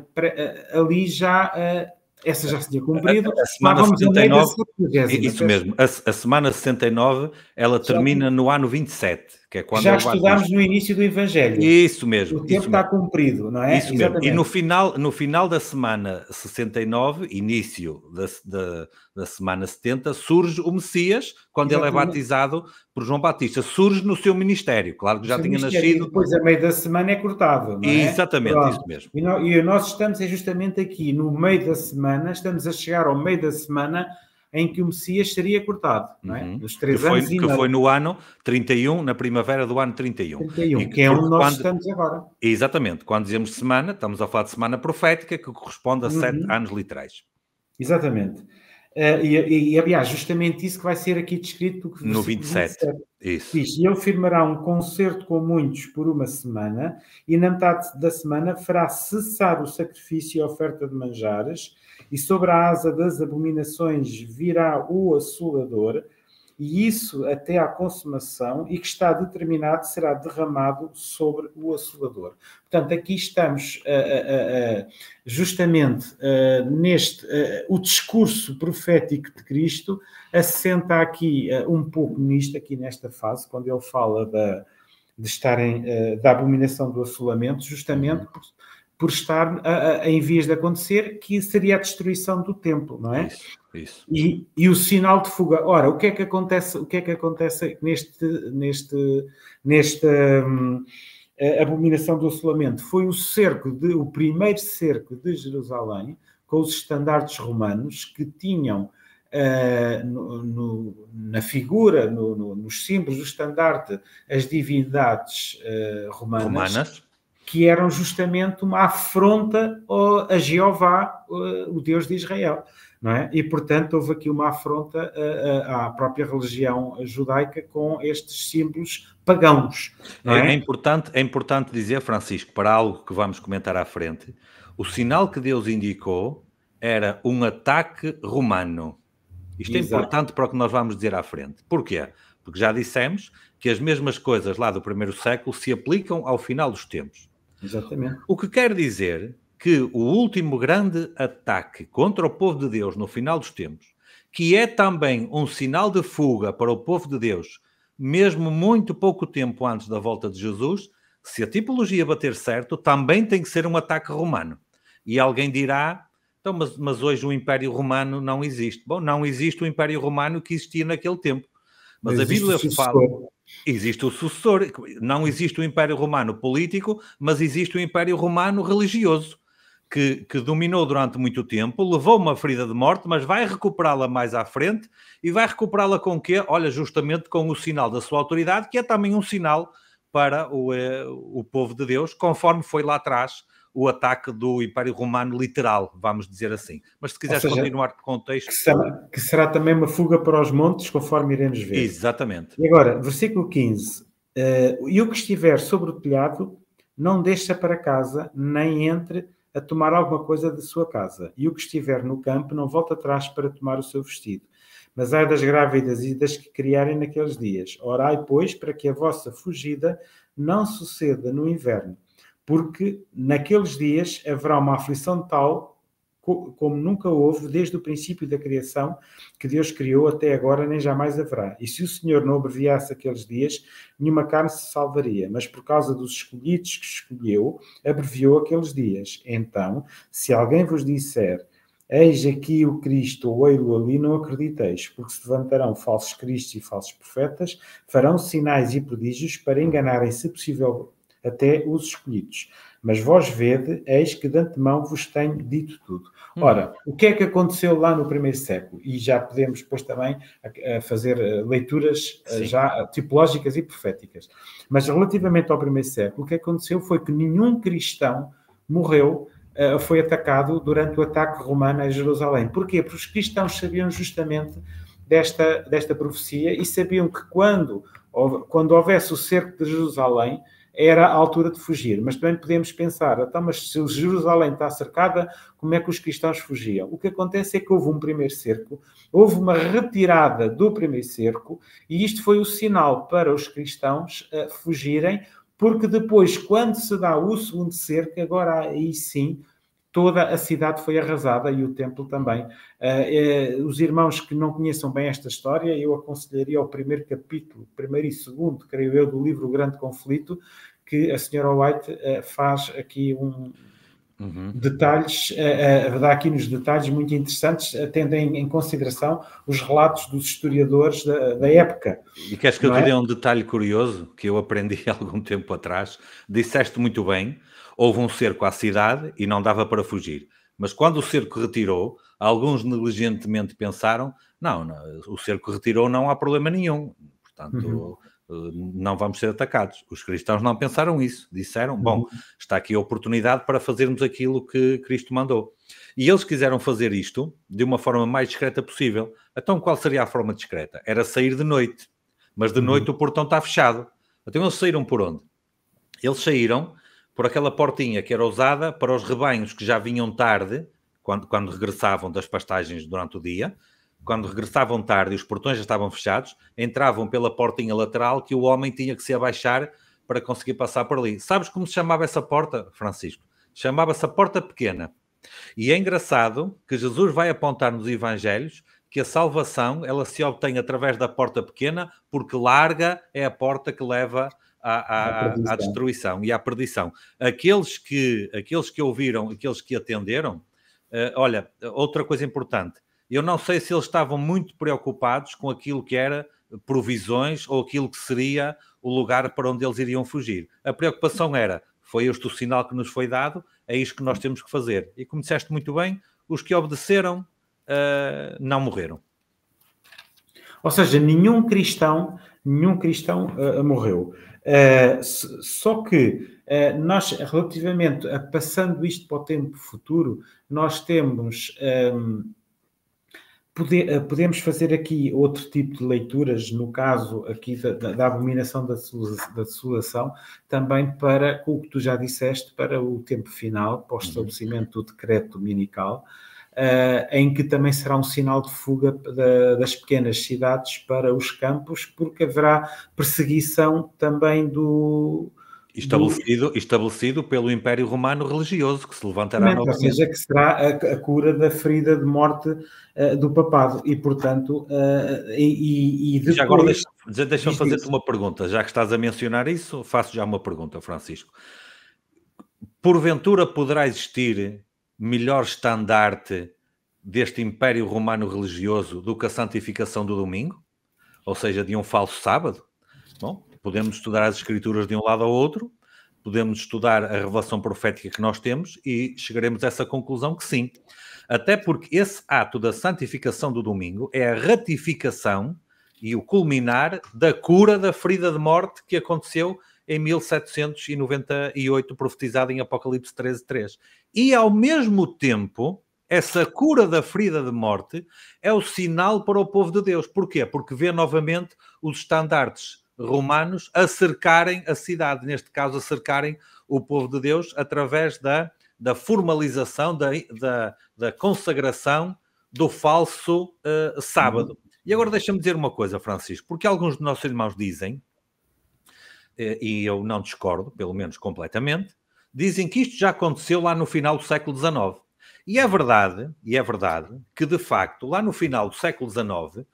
a, ali já... A, essa já se tinha cumprido. A, a semana sessenta e nove, isso mesmo, a, a semana sessenta e nove, ela termina no ano vinte e sete, que é quando já estudámos no início do Evangelho. Isso mesmo. O tempo está cumprido, não é? Isso mesmo. E no final, no final da semana sessenta e nove, início da, da, da semana setenta, surge o Messias, quando ele é batizado por João Batista. Surge no seu ministério, claro que já tinha nascido. Depois, a meio da semana, é cortado, não é? Exatamente, isso mesmo. E, no, e nós estamos, é justamente aqui, no meio da semana, estamos a chegar ao meio da semana em que o Messias seria cortado, não é? Uhum. Dos três que foi, anos e que foi no ano trinta e um, na primavera do ano trinta e um. trinta e um, e que, que é onde nós quando, estamos agora. Exatamente. Quando dizemos semana, estamos a falar de semana profética, que corresponde a uhum. sete anos literais. Exatamente. Uh, e, e, e, aliás, justamente isso que vai ser aqui descrito. Que no vinte e sete. Isso. Diz, e ele firmará um concerto com muitos por uma semana, e na metade da semana fará cessar o sacrifício e a oferta de manjares, e sobre a asa das abominações virá o assolador, e isso até à consumação, e que está determinado será derramado sobre o assolador. Portanto, aqui estamos uh, uh, uh, justamente uh, neste, uh, o discurso profético de Cristo assenta aqui uh, um pouco nisto, aqui nesta fase, quando ele fala da, de estarem, uh, da abominação do assolamento, justamente por, por estar a, a, em vias de acontecer, que seria a destruição do templo, não é? Isso. Isso. E, e o sinal de fuga. Ora, o que é que acontece, o que é que acontece neste, neste, nesta hum, abominação do assolamento? Foi o cerco, de, o primeiro cerco de Jerusalém, com os estandartes romanos, que tinham uh, no, no, na figura, no, no, nos símbolos do estandarte, as divindades uh, romanas. Romanas. Que eram justamente uma afronta a Jeová, o Deus de Israel, não é? E, portanto, houve aqui uma afronta à própria religião judaica com estes símbolos pagãos, não é? É importante, é importante dizer, Francisco, para algo que vamos comentar à frente, o sinal que Deus indicou era um ataque romano. Isto é Exato. Importante para o que nós vamos dizer à frente. Porquê? Porque já dissemos que as mesmas coisas lá do primeiro século se aplicam ao final dos tempos. Exatamente. O que quer dizer que o último grande ataque contra o povo de Deus no final dos tempos, que é também um sinal de fuga para o povo de Deus, mesmo muito pouco tempo antes da volta de Jesus, se a tipologia bater certo, também tem que ser um ataque romano. E alguém dirá, então, mas, mas hoje o Império Romano não existe. Bom, não existe o Império Romano que existia naquele tempo. Mas não a Bíblia fala... Existe o sucessor, não existe o Império Romano político, mas existe o Império Romano religioso, que, que dominou durante muito tempo, levou uma ferida de morte, mas vai recuperá-la mais à frente, e vai recuperá-la com o quê? Olha, justamente com o sinal da sua autoridade, que é também um sinal para o, eh, o povo de Deus, conforme foi lá atrás o ataque do Império Romano literal, vamos dizer assim. Mas se quiseres seja, continuar com o texto... Que será, que será também uma fuga para os montes, conforme iremos ver. Exatamente. E agora, versículo quinze. Uh, e o que estiver sobre o telhado, não deixa para casa, nem entre a tomar alguma coisa da sua casa. E o que estiver no campo, não volta atrás para tomar o seu vestido. Mas ai das grávidas e das que criarem naqueles dias. Orai, pois, para que a vossa fugida não suceda no inverno. Porque naqueles dias haverá uma aflição tal como nunca houve desde o princípio da criação que Deus criou até agora, nem jamais haverá. E se o Senhor não abreviasse aqueles dias, nenhuma carne se salvaria, mas por causa dos escolhidos que escolheu, abreviou aqueles dias. Então, se alguém vos disser, eis aqui o Cristo, ou ei-lo ali, não acrediteis, porque se levantarão falsos cristos e falsos profetas, farão sinais e prodígios para enganarem, se possível, até os escolhidos. Mas vós vede, eis que de antemão vos tenho dito tudo. Ora, o que é que aconteceu lá no primeiro século? E já podemos depois também a, a fazer leituras Sim. já tipológicas e proféticas. Mas relativamente ao primeiro século, o que aconteceu foi que nenhum cristão morreu, uh, foi atacado durante o ataque romano a Jerusalém. Porquê? Porque os cristãos sabiam justamente desta, desta profecia e sabiam que quando, quando houvesse o cerco de Jerusalém, era a altura de fugir. Mas também podemos pensar, então, mas se Jerusalém está cercada, como é que os cristãos fugiam? O que acontece é que houve um primeiro cerco, houve uma retirada do primeiro cerco, e isto foi o sinal para os cristãos uh, fugirem, porque depois, quando se dá o segundo cerco, agora aí sim, toda a cidade foi arrasada e o templo também. Uh, uh, os irmãos que não conheçam bem esta história, eu aconselharia o primeiro capítulo, primeiro e segundo, creio eu, do livro Grande Conflito, que a senhora White uh, faz aqui um uhum. detalhes, uh, uh, dá aqui nos detalhes muito interessantes, tendo em, em consideração os relatos dos historiadores da, da época. E queres que eu te dê um detalhe curioso, que eu aprendi há algum tempo atrás? Disseste muito bem. Houve um cerco à cidade e não dava para fugir. Mas quando o cerco retirou, alguns negligentemente pensaram, não, não o cerco retirou, não há problema nenhum. Portanto, uhum. não vamos ser atacados. Os cristãos não pensaram isso. Disseram, uhum. bom, está aqui a oportunidade para fazermos aquilo que Cristo mandou. E eles quiseram fazer isto de uma forma mais discreta possível. Então, qual seria a forma discreta? Era sair de noite. Mas de uhum. noite o portão está fechado. Então, eles saíram por onde? Eles saíram por aquela portinha que era usada para os rebanhos que já vinham tarde, quando, quando regressavam das pastagens durante o dia, quando regressavam tarde e os portões já estavam fechados, entravam pela portinha lateral que o homem tinha que se abaixar para conseguir passar por ali. Sabes como se chamava essa porta, Francisco? Chamava-se a Porta Pequena. E é engraçado que Jesus vai apontar nos Evangelhos que a salvação ela se obtém através da Porta Pequena, porque larga é a porta que leva À, à, à destruição e à perdição. Aqueles que, aqueles que ouviram, aqueles que atenderam, uh, olha, outra coisa importante, eu não sei se eles estavam muito preocupados com aquilo que era provisões ou aquilo que seria o lugar para onde eles iriam fugir. A preocupação era, foi este o sinal que nos foi dado, é isto que nós temos que fazer. E como disseste muito bem, os que obedeceram uh, não morreram. Ou seja, nenhum cristão, nenhum cristão uh, morreu. Uh, só que uh, nós, relativamente a passando isto para o tempo futuro, nós temos, um, poder, uh, podemos fazer aqui outro tipo de leituras, no caso aqui da, da abominação da, da desolação, também para o que tu já disseste, para o tempo final, para o estabelecimento do decreto dominical, Uh, em que também será um sinal de fuga da, das pequenas cidades para os campos, porque haverá perseguição também do... Estabelecido, do... estabelecido pelo Império Romano religioso, que se levantará... Ou seja, que será a, a cura da ferida de morte uh, do papado, e portanto... Uh, e, e depois... Já agora deixa-me deixa fazer-te uma pergunta, já que estás a mencionar isso, faço já uma pergunta, Francisco. Porventura poderá existir melhor estandarte deste Império Romano religioso do que a santificação do domingo? Ou seja, de um falso sábado? Bom, podemos estudar as Escrituras de um lado ao outro, podemos estudar a revelação profética que nós temos e chegaremos a essa conclusão que sim. Até porque esse ato da santificação do domingo é a ratificação e o culminar da cura da ferida de morte que aconteceu em mil setecentos e noventa e oito, profetizado em Apocalipse treze, três. E, ao mesmo tempo, essa cura da ferida de morte é o sinal para o povo de Deus. Porquê? Porque vê novamente os estandartes romanos acercarem a cidade, neste caso, acercarem o povo de Deus através da, da formalização, da, da, da consagração do falso uh, sábado. E agora deixa-me dizer uma coisa, Francisco, porque alguns dos nossos irmãos dizem, e eu não discordo, pelo menos completamente, dizem que isto já aconteceu lá no final do século dezenove. E é verdade, e é verdade, que de facto, lá no final do século dezenove,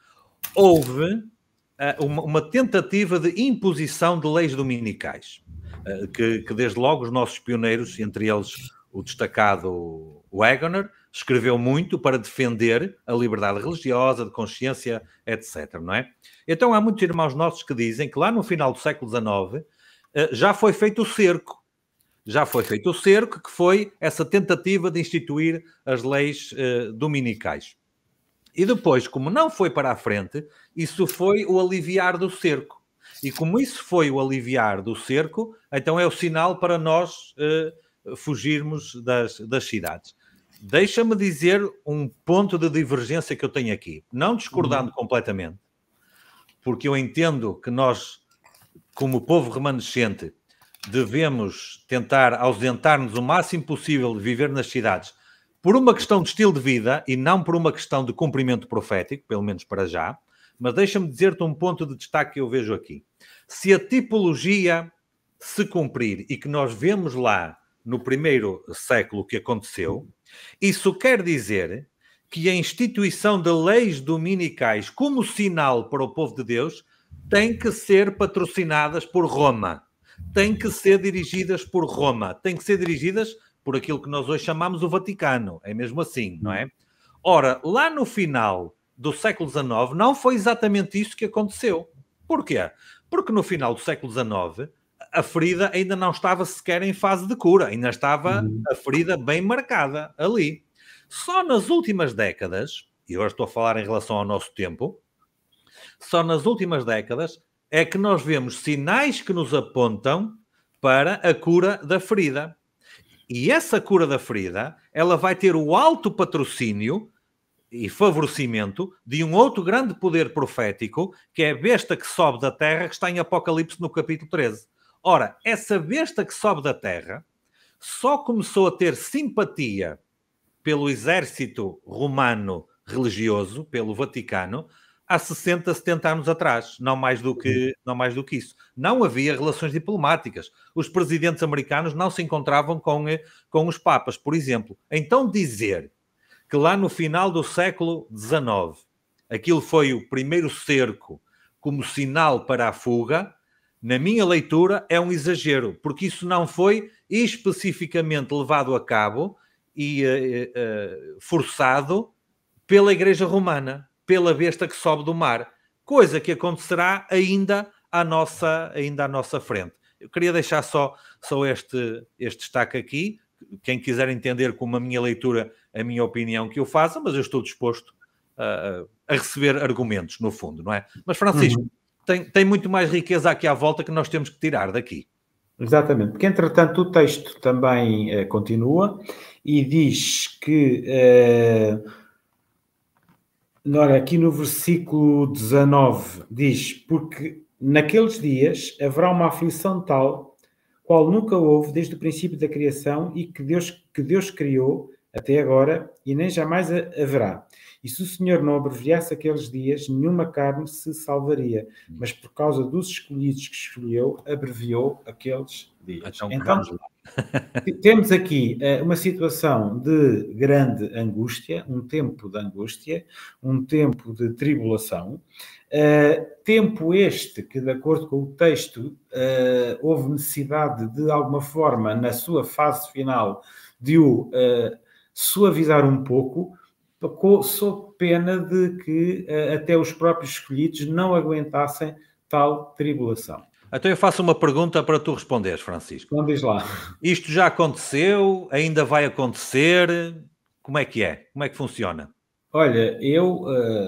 houve uh, uma, uma tentativa de imposição de leis dominicais, uh, que, que desde logo os nossos pioneiros, entre eles o destacado Wegener, escreveu muito para defender a liberdade religiosa, de consciência, etcétera, não é? Então há muitos irmãos nossos que dizem que lá no final do século dezenove já foi feito o cerco, já foi feito o cerco, que foi essa tentativa de instituir as leis uh, dominicais. E depois, como não foi para a frente, isso foi o aliviar do cerco. E como isso foi o aliviar do cerco, então é o sinal para nós uh, fugirmos das, das cidades. Deixa-me dizer um ponto de divergência que eu tenho aqui, não discordando uhum. completamente, porque eu entendo que nós, como povo remanescente, devemos tentar ausentar-nos o máximo possível de viver nas cidades por uma questão de estilo de vida e não por uma questão de cumprimento profético, pelo menos para já. Mas deixa-me dizer-te um ponto de destaque que eu vejo aqui. Se a tipologia se cumprir e que nós vemos lá no primeiro século que aconteceu, isso quer dizer que a instituição de leis dominicais como sinal para o povo de Deus tem que ser patrocinadas por Roma. Tem que ser dirigidas por Roma, tem que ser dirigidas por aquilo que nós hoje chamamos o Vaticano, é mesmo assim, não é? Ora, lá no final do século dezenove não foi exatamente isso que aconteceu. Porquê? Porque no final do século dezenove a ferida ainda não estava sequer em fase de cura, ainda estava a ferida bem marcada ali. Só nas últimas décadas, e hoje estou a falar em relação ao nosso tempo, só nas últimas décadas é que nós vemos sinais que nos apontam para a cura da ferida. E essa cura da ferida, ela vai ter o alto patrocínio e favorecimento de um outro grande poder profético, que é a besta que sobe da terra, que está em Apocalipse no capítulo treze. Ora, essa besta que sobe da terra só começou a ter simpatia pelo exército romano religioso, pelo Vaticano, há sessenta, setenta anos atrás, não mais do que, não mais do que isso. Não havia relações diplomáticas. Os presidentes americanos não se encontravam com, com os papas, por exemplo. Então dizer que lá no final do século dezenove, aquilo foi o primeiro cerco como sinal para a fuga, na minha leitura é um exagero, porque isso não foi especificamente levado a cabo e eh, eh, forçado pela Igreja Romana, pela besta que sobe do mar, coisa que acontecerá ainda à nossa, ainda à nossa frente. Eu queria deixar só, só este, este destaque aqui, quem quiser entender como a minha leitura, a minha opinião que eu faça, mas eu estou disposto uh, a receber argumentos, no fundo, não é? Mas, Francisco, uhum. tem, tem muito mais riqueza aqui à volta que nós temos que tirar daqui. Exatamente, porque entretanto o texto também uh, continua e diz que... Uh, Ora, aqui no versículo dezenove diz, porque naqueles dias haverá uma aflição tal, qual nunca houve desde o princípio da criação e que Deus, que Deus criou até agora e nem jamais haverá. E se o Senhor não abreviasse aqueles dias, nenhuma carne se salvaria, mas por causa dos escolhidos que escolheu, abreviou aqueles dias. Então, então temos aqui uh, uma situação de grande angústia, um tempo de angústia, um tempo de tribulação, uh, tempo este que, de acordo com o texto, uh, houve necessidade de alguma forma, na sua fase final, de o uh, suavizar um pouco, sob pena de que uh, até os próprios escolhidos não aguentassem tal tribulação. Então eu faço uma pergunta para tu responderes, Francisco. Então diz lá. Isto já aconteceu? Ainda vai acontecer? Como é que é? Como é que funciona? Olha, eu,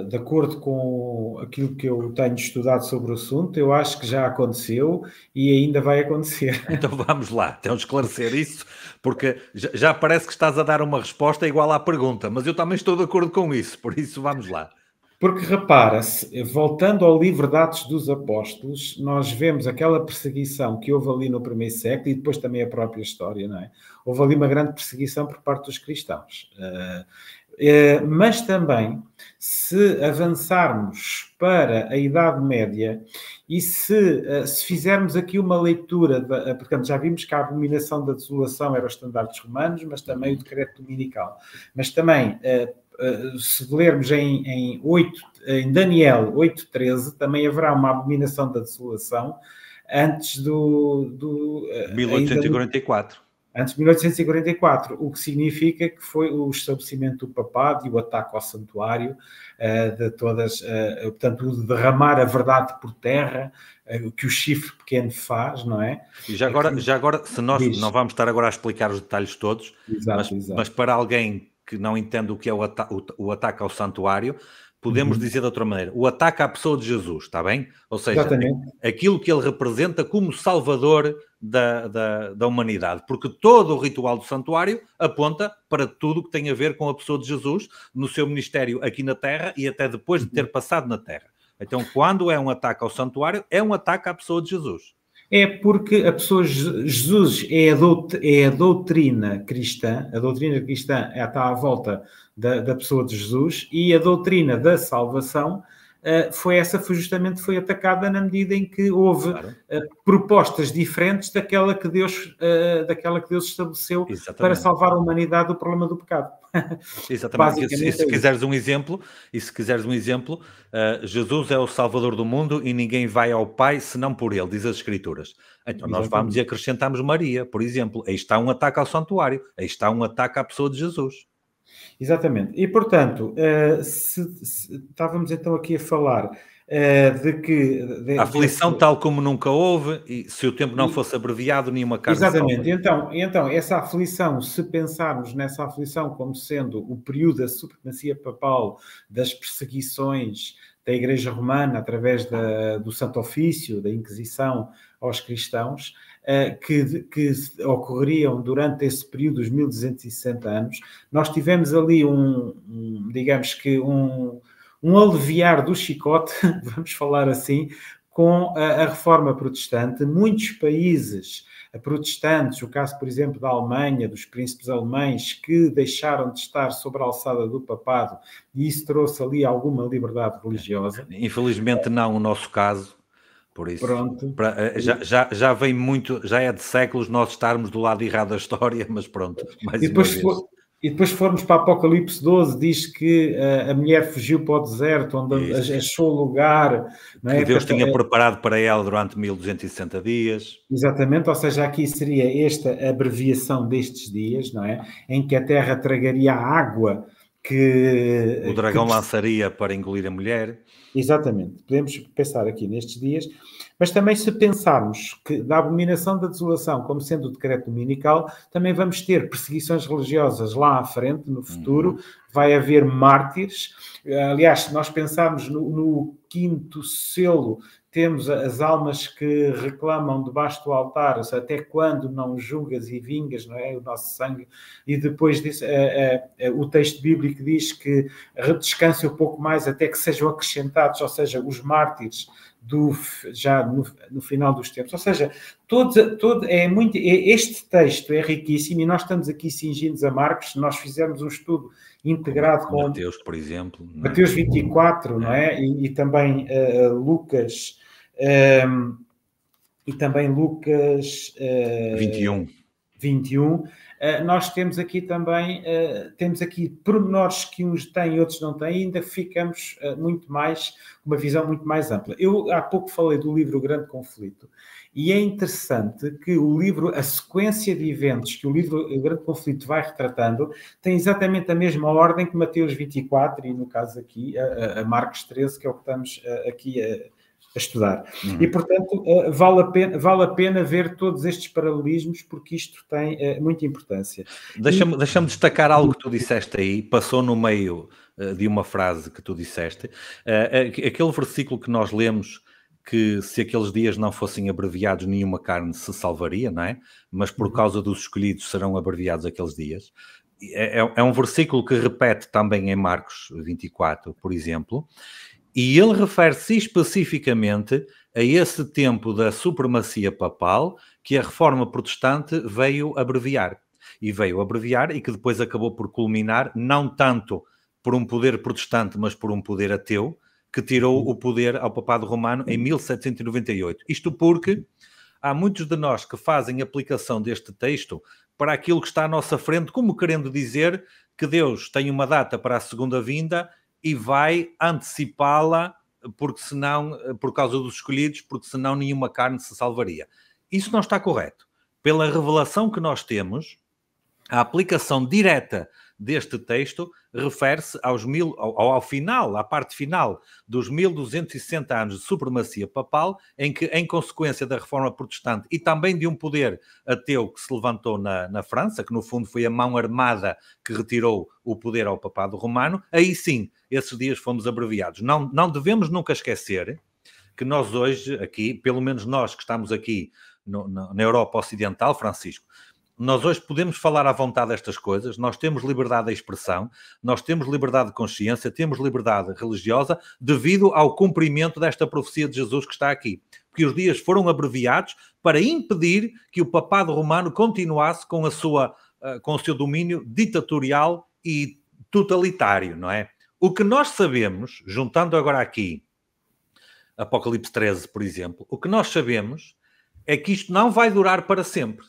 de acordo com aquilo que eu tenho estudado sobre o assunto, eu acho que já aconteceu e ainda vai acontecer. Então vamos lá, temos que esclarecer isso, porque já parece que estás a dar uma resposta igual à pergunta, mas eu também estou de acordo com isso, por isso vamos lá. Porque, repara-se, voltando ao livro de Atos dos Apóstolos, nós vemos aquela perseguição que houve ali no primeiro século e depois também a própria história, não é? Houve ali uma grande perseguição por parte dos cristãos. Uh, uh, mas também, se avançarmos para a Idade Média e se, uh, se fizermos aqui uma leitura, da, uh, portanto, já vimos que a abominação da desolação eram os standardes romanos, mas também o decreto dominical. Mas também... Uh, Uh, se lermos em, em, oito, em Daniel oito, treze, também haverá uma abominação da desolação antes do... do mil oitocentos e quarenta e quatro. Ainda, antes de mil oitocentos e quarenta e quatro, o que significa que foi o estabelecimento do papado e o ataque ao santuário, uh, de todas, uh, portanto, o derramar a verdade por terra, o uh, que o chifre pequeno faz, não é? E já agora, é que, já agora se nós diz. Não vamos estar agora a explicar os detalhes todos, exato, mas, exato. Mas para alguém que não entende o que é o, ata o, o ataque ao santuário, podemos uhum. dizer de outra maneira, o ataque à pessoa de Jesus, está bem? Ou seja, exatamente, aquilo que ele representa como salvador da, da, da humanidade, porque todo o ritual do santuário aponta para tudo que tem a ver com a pessoa de Jesus no seu ministério aqui na Terra e até depois de ter passado na Terra. Então, quando é um ataque ao santuário, é um ataque à pessoa de Jesus. É porque a pessoa, Jesus é a, dout, é a doutrina cristã, a doutrina cristã está à volta da, da pessoa de Jesus, e a doutrina da salvação uh, foi essa, foi justamente foi atacada na medida em que houve claro. uh, propostas diferentes daquela que Deus, uh, daquela que Deus estabeleceu exatamente. Para salvar a humanidade do problema do pecado. Exatamente. E se, e se quiseres um exemplo, e se quiseres um exemplo, uh, Jesus é o Salvador do mundo e ninguém vai ao Pai senão por ele, diz as Escrituras. Então nós exatamente. Vamos e acrescentamos Maria, por exemplo. Aí está um ataque ao santuário, aí está um ataque à pessoa de Jesus. Exatamente. E, portanto, uh, se, se, estávamos então aqui a falar uh, de que... De, a aflição de... tal como nunca houve, e se o tempo não fosse abreviado, nenhuma carne exatamente. Então, então, essa aflição, se pensarmos nessa aflição como sendo o período da supremacia papal, das perseguições da Igreja Romana, através da, do Santo Ofício, da Inquisição aos cristãos, Que, que ocorreriam durante esse período dos mil duzentos e sessenta anos, nós tivemos ali um, um digamos que um, um aliviar do chicote, vamos falar assim, com a, a Reforma Protestante. Muitos países protestantes, o caso, por exemplo, da Alemanha, dos príncipes alemães, que deixaram de estar sobre a alçada do papado, e isso trouxe ali alguma liberdade religiosa. Infelizmente não o nosso caso. Por isso, pronto. Pra, já, já, já vem muito, já é de séculos nós estarmos do lado errado da história, mas pronto, mais e depois, uma vez. For, e depois formos para Apocalipse doze, diz que uh, a mulher fugiu para o deserto, onde isso. achou lugar. Não é? Que Deus tinha preparado para ela durante mil duzentos e sessenta dias. Exatamente, ou seja, aqui seria esta abreviação destes dias, não é? Em que a terra tragaria água que... O dragão que... lançaria para engolir a mulher. Exatamente, podemos pensar aqui nestes dias, mas também se pensarmos que da abominação da desolação como sendo o decreto dominical, também vamos ter perseguições religiosas lá à frente, no futuro, uhum. vai haver mártires. Aliás, se nós pensarmos no, no quinto selo, temos as almas que reclamam debaixo do altar, até quando não julgas e vingas, não é? O nosso sangue. E depois disso, é, é, é, o texto bíblico diz que descanse um pouco mais até que sejam acrescentados, ou seja, os mártires do, já no, no final dos tempos. Ou seja, todo, todo, é muito, é, este texto é riquíssimo e nós estamos aqui cingidos a Marcos. Nós fizemos um estudo integrado com... Mateus, por exemplo. Não é? Mateus vinte e quatro, não é? E, e também uh, Lucas... Um, e também Lucas uh, vinte e um, vinte e um. Uh, nós temos aqui também uh, temos aqui pormenores que uns têm e outros não têm, e ainda ficamos uh, muito mais, uma visão muito mais ampla. Eu há pouco falei do livro Grande Conflito, e é interessante que o livro, a sequência de eventos que o livro o Grande Conflito vai retratando, tem exatamente a mesma ordem que Mateus vinte e quatro e no caso aqui a, a Marcos treze, que é o que estamos a, aqui a a estudar. Uhum. E, portanto, vale a, pena, vale a pena ver todos estes paralelismos, porque isto tem é, muita importância. Deixa-me e... deixa-me destacar algo que tu disseste aí, passou no meio uh, de uma frase que tu disseste, uh, aquele versículo que nós lemos, que se aqueles dias não fossem abreviados, nenhuma carne se salvaria, não é? Mas por causa dos escolhidos serão abreviados aqueles dias. É, é, é um versículo que repete também em Marcos vinte e quatro, por exemplo, e ele refere-se especificamente a esse tempo da supremacia papal que a Reforma Protestante veio abreviar. E veio abreviar e que depois acabou por culminar, não tanto por um poder protestante, mas por um poder ateu, que tirou o poder ao Papado Romano em mil setecentos e noventa e oito. Isto porque há muitos de nós que fazem aplicação deste texto para aquilo que está à nossa frente, como querendo dizer que Deus tem uma data para a segunda vinda e vai antecipá-la, porque senão, por causa dos escolhidos, porque senão nenhuma carne se salvaria. Isso não está correto. Pela revelação que nós temos, a aplicação direta deste texto refere-se aos mil, ao, ao final, à parte final dos mil duzentos e sessenta anos de supremacia papal, em que, em consequência da Reforma Protestante e também de um poder ateu que se levantou na, na França, que no fundo foi a mão armada que retirou o poder ao papado romano, aí sim, esses dias fomos abreviados. Não, não devemos nunca esquecer que nós hoje aqui, pelo menos nós que estamos aqui no, no, na Europa Ocidental, Francisco, nós hoje podemos falar à vontade destas coisas, nós temos liberdade de expressão, nós temos liberdade de consciência, temos liberdade religiosa devido ao cumprimento desta profecia de Jesus que está aqui. Porque os dias foram abreviados para impedir que o papado romano continuasse com, a sua, com o seu domínio ditatorial e totalitário, não é? O que nós sabemos, juntando agora aqui Apocalipse treze, por exemplo, o que nós sabemos é que isto não vai durar para sempre.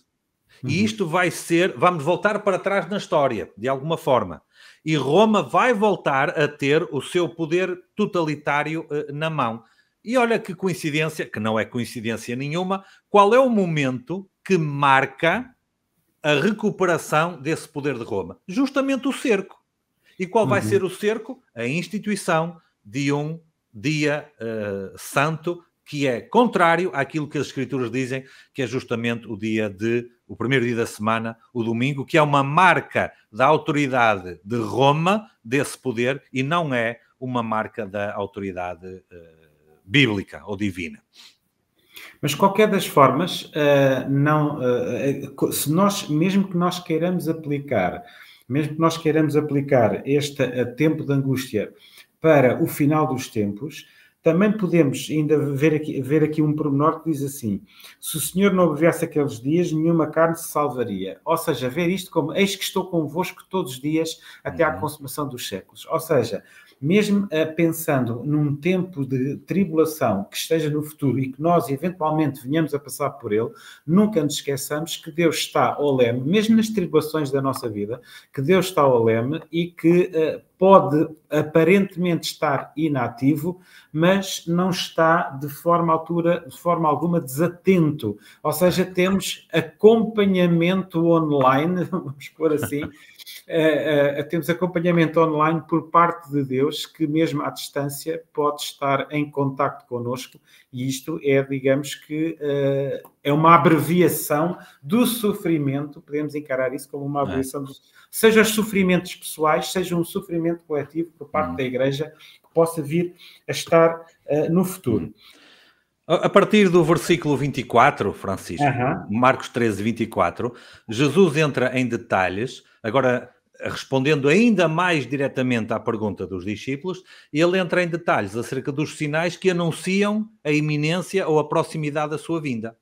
Uhum. E isto vai ser, vamos voltar para trás na história, de alguma forma. E Roma vai voltar a ter o seu poder totalitário eh, na mão. E olha que coincidência, que não é coincidência nenhuma, qual é o momento que marca a recuperação desse poder de Roma? Justamente o cerco. E qual uhum. vai ser o cerco? A instituição de um dia eh, santo, que é contrário àquilo que as Escrituras dizem, que é justamente o dia de, o primeiro dia da semana, o domingo, que é uma marca da autoridade de Roma, desse poder, e não é uma marca da autoridade uh, bíblica ou divina. Mas, qualquer das formas, uh, não, uh, se nós, mesmo que nós queiramos aplicar, mesmo que nós queiramos aplicar este uh, tempo de angústia para o final dos tempos, também podemos ainda ver aqui, ver aqui um pormenor que diz assim: se o Senhor não abreviasse aqueles dias, nenhuma carne se salvaria. Ou seja, ver isto como, eis que estou convosco todos os dias até à consumação dos séculos. Ou seja, mesmo pensando num tempo de tribulação que esteja no futuro e que nós eventualmente venhamos a passar por ele, nunca nos esqueçamos que Deus está ao leme, mesmo nas tribulações da nossa vida, que Deus está ao leme e que uh, pode aparentemente estar inativo, mas não está de forma, altura, de forma alguma desatento. Ou seja, temos acompanhamento online, vamos pôr assim, uh, uh, temos acompanhamento online por parte de Deus, que mesmo à distância pode estar em contacto connosco, e isto é, digamos que, uh, é uma abreviação do sofrimento, podemos encarar isso como uma abreviação, é. dos, seja os sofrimentos pessoais, seja um sofrimento coletivo por parte hum. da Igreja, que possa vir a estar uh, no futuro. A partir do versículo vinte e quatro, Francisco, uh-huh. Marcos treze, vinte e quatro, Jesus entra em detalhes, agora respondendo ainda mais diretamente à pergunta dos discípulos, ele entra em detalhes acerca dos sinais que anunciam a iminência ou a proximidade da sua vinda.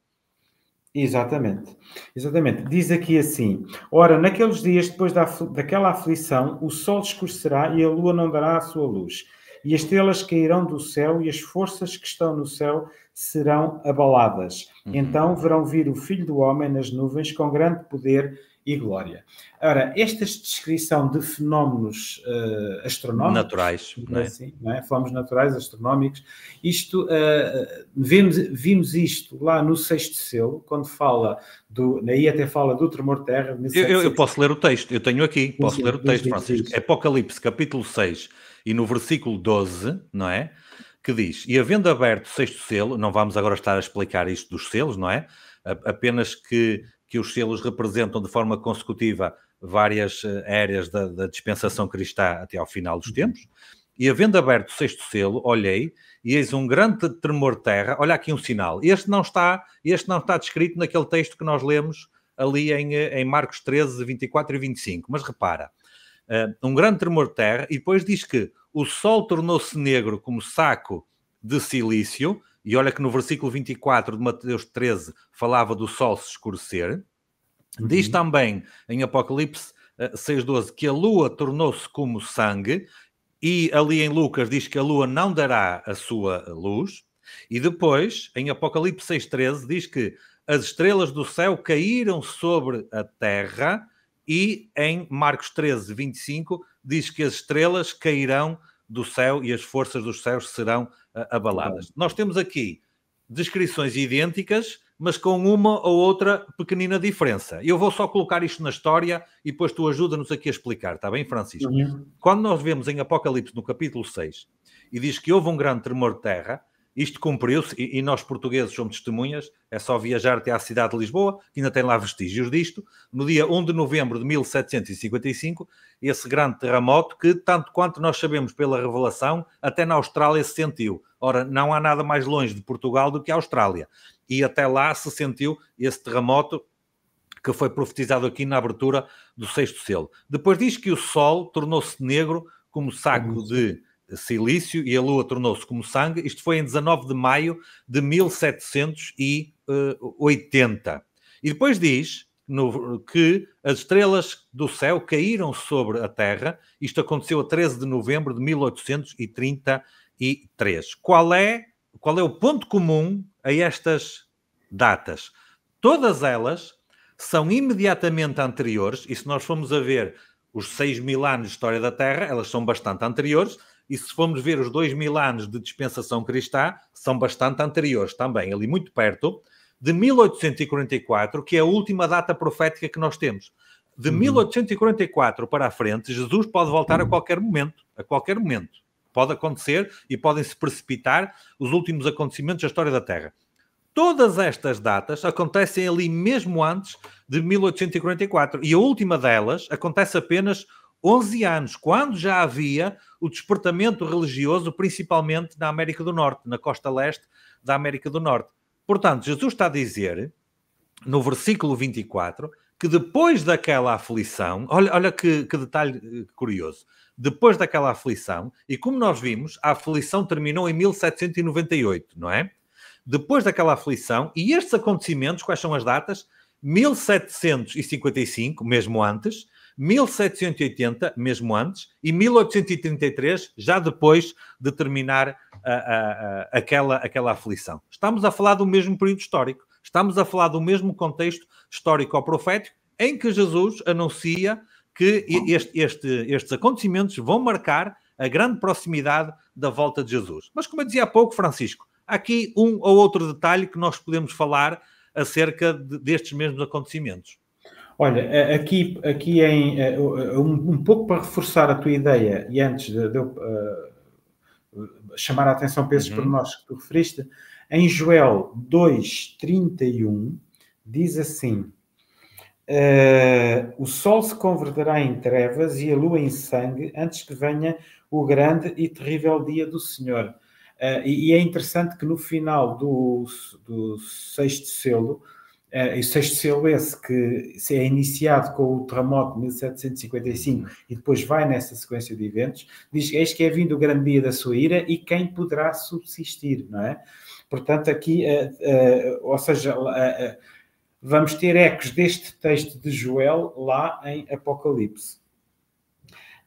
Exatamente. Exatamente. Diz aqui assim: ora, naqueles dias, depois da, daquela aflição, o sol escurecerá e a lua não dará a sua luz, e as estrelas cairão do céu e as forças que estão no céu serão abaladas. Uhum. Então verão vir o Filho do Homem nas nuvens com grande poder e glória. Ora, esta descrição de fenómenos uh, astronómicos... Naturais. Não é? Assim, não é? Fenómenos naturais, astronómicos. Isto, uh, vimos, vimos isto lá no sexto selo, quando fala do... Aí até fala do tremor de terra. Eu, eu, eu posso ler o texto, eu tenho aqui. Posso sim, ler o texto, sim, Francisco. Sim. Apocalipse, capítulo seis, e no versículo doze, não é? Que diz: e havendo aberto o sexto selo... Não vamos agora estar a explicar isto dos selos, não é? Apenas que... que os selos representam de forma consecutiva várias áreas da, da dispensação cristã até ao final dos tempos. E havendo aberto o sexto selo, olhei, e eis um grande tremor de terra. Olha aqui um sinal. Este não está, este não está descrito naquele texto que nós lemos ali em, em Marcos treze, vinte e quatro e vinte e cinco. Mas repara, um grande tremor de terra, e depois diz que o sol tornou-se negro como saco de silício. E olha que no versículo vinte e quatro de Mateus treze falava do sol se escurecer. Uhum. Diz também em Apocalipse seis, doze que a lua tornou-se como sangue, e ali em Lucas diz que a lua não dará a sua luz. E depois, em Apocalipse seis, treze, diz que as estrelas do céu caíram sobre a terra, e em Marcos treze, vinte e cinco, diz que as estrelas cairão do céu e as forças dos céus serão abaladas. Nós temos aqui descrições idênticas mas com uma ou outra pequenina diferença. Eu vou só colocar isto na história e depois tu ajuda-nos aqui a explicar, está bem, Francisco? Uhum. Quando nós vemos em Apocalipse, no capítulo seis, e diz que houve um grande tremor de terra, isto cumpriu-se, e, e nós portugueses somos testemunhas, é só viajar até à cidade de Lisboa, que ainda tem lá vestígios disto, no dia um de novembro de mil setecentos e cinquenta e cinco, esse grande terremoto que, tanto quanto nós sabemos pela revelação, até na Austrália se sentiu. Ora, não há nada mais longe de Portugal do que a Austrália. E até lá se sentiu esse terremoto que foi profetizado aqui na abertura do sexto selo. Depois diz que o sol tornou-se negro como saco de silício e a lua tornou-se como sangue. Isto foi em dezanove de maio de mil setecentos e oitenta. E depois diz no, que as estrelas do céu caíram sobre a terra. Isto aconteceu a treze de novembro de mil oitocentos e trinta e três. Qual é, qual é o ponto comum a estas datas? Todas elas são imediatamente anteriores, e se nós formos a ver os seis mil anos de história da Terra, elas são bastante anteriores, e se formos ver os dois mil anos de dispensação cristã, são bastante anteriores também, ali muito perto, de mil oitocentos e quarenta e quatro, que é a última data profética que nós temos. De mil oitocentos e quarenta e quatro para a frente, Jesus pode voltar a qualquer momento, a qualquer momento. Pode acontecer e podem-se precipitar os últimos acontecimentos da história da Terra. Todas estas datas acontecem ali mesmo antes de mil oitocentos e quarenta e quatro. E a última delas acontece apenas onze anos, quando já havia o despertamento religioso, principalmente na América do Norte, na costa leste da América do Norte. Portanto, Jesus está a dizer, no versículo vinte e quatro, que depois daquela aflição, olha, olha que, que detalhe curioso, depois daquela aflição, e como nós vimos, a aflição terminou em mil setecentos e noventa e oito, não é? Depois daquela aflição, e estes acontecimentos, quais são as datas? mil setecentos e cinquenta e cinco, mesmo antes, mil setecentos e oitenta, mesmo antes, e mil oitocentos e trinta e três, já depois de terminar a, a, a, aquela, aquela aflição. Estamos a falar do mesmo período histórico, estamos a falar do mesmo contexto histórico-profético, em que Jesus anuncia que este, este, estes acontecimentos vão marcar a grande proximidade da volta de Jesus. Mas, como eu dizia há pouco, Francisco, há aqui um ou outro detalhe que nós podemos falar acerca de, destes mesmos acontecimentos. Olha, aqui, aqui em, um pouco para reforçar a tua ideia, e antes de, de eu uh, chamar a atenção para esses uhum. pormenores que tu referiste, em Joel dois, trinta e um, diz assim... Uh, o sol se converterá em trevas e a lua em sangue antes que venha o grande e terrível dia do Senhor. Uh, e, e é interessante que no final do, do sexto selo, uh, e o sexto selo esse que é iniciado com o terremoto de mil setecentos e cinquenta e cinco e depois vai nessa sequência de eventos, diz: eis que é vindo o grande dia da sua ira e quem poderá subsistir, não é? Portanto, aqui, uh, uh, ou seja... Uh, uh, vamos ter ecos deste texto de Joel lá em Apocalipse.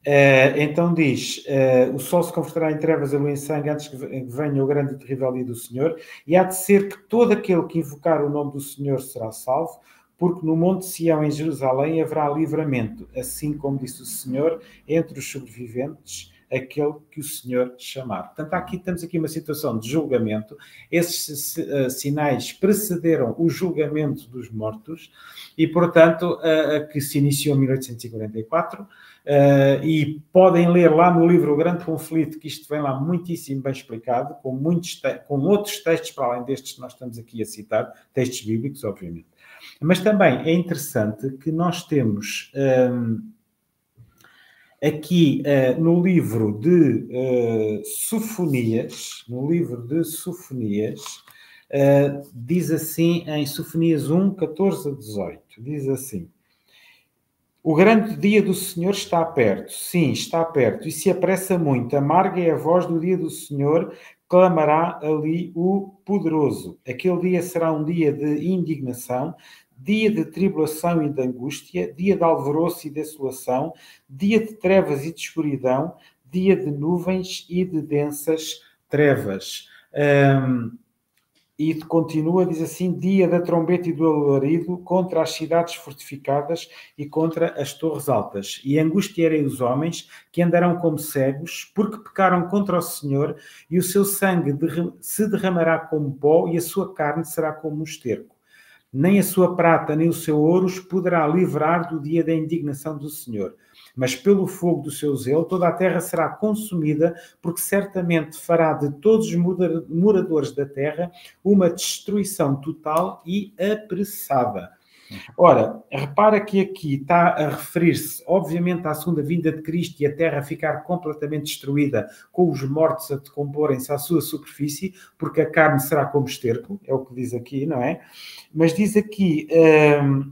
Uh, então diz, uh, o sol se converterá em trevas, a lua em sangue, antes que venha o grande e terrível dia do Senhor, e há de ser que todo aquele que invocar o nome do Senhor será salvo, porque no monte Sião, em Jerusalém, haverá livramento, assim como disse o Senhor, entre os sobreviventes, aquele que o Senhor chamar. Portanto, aqui, temos aqui uma situação de julgamento. Esses uh, sinais precederam o julgamento dos mortos e, portanto, uh, que se iniciou em mil oitocentos e quarenta e quatro, uh, e podem ler lá no livro O Grande Conflito, que isto vem lá muitíssimo bem explicado, com, muitos te- com outros textos, para além destes que nós estamos aqui a citar, textos bíblicos, obviamente. Mas também é interessante que nós temos... Um, Aqui uh, no livro de uh, Sofonias, no livro de Sofonias, uh, diz assim em Sofonias um, catorze a dezoito, diz assim: o grande dia do Senhor está perto, sim, está perto, e se apressa muito, amarga é a voz do dia do Senhor, clamará ali o poderoso. Aquele dia será um dia de indignação, dia de tribulação e de angústia, dia de alvoroço e desolação, dia de trevas e de escuridão, dia de nuvens e de densas trevas. Um, e continua, diz assim, dia da trombeta e do alarido contra as cidades fortificadas e contra as torres altas. E angustiarei os homens que andarão como cegos, porque pecaram contra o Senhor, e o seu sangue se derramará como pó e a sua carne será como um esterco. nem a sua prata, nem o seu ouro os poderá livrar do dia da indignação do Senhor. Mas pelo fogo do seu zelo toda a terra será consumida, porque certamente fará de todos os moradores da terra uma destruição total e apressada. Ora, repara que aqui está a referir-se, obviamente, à segunda vinda de Cristo e a terra ficar completamente destruída, com os mortos a decomporem-se à sua superfície, porque a carne será como esterco, é o que diz aqui, não é? Mas diz aqui, hum,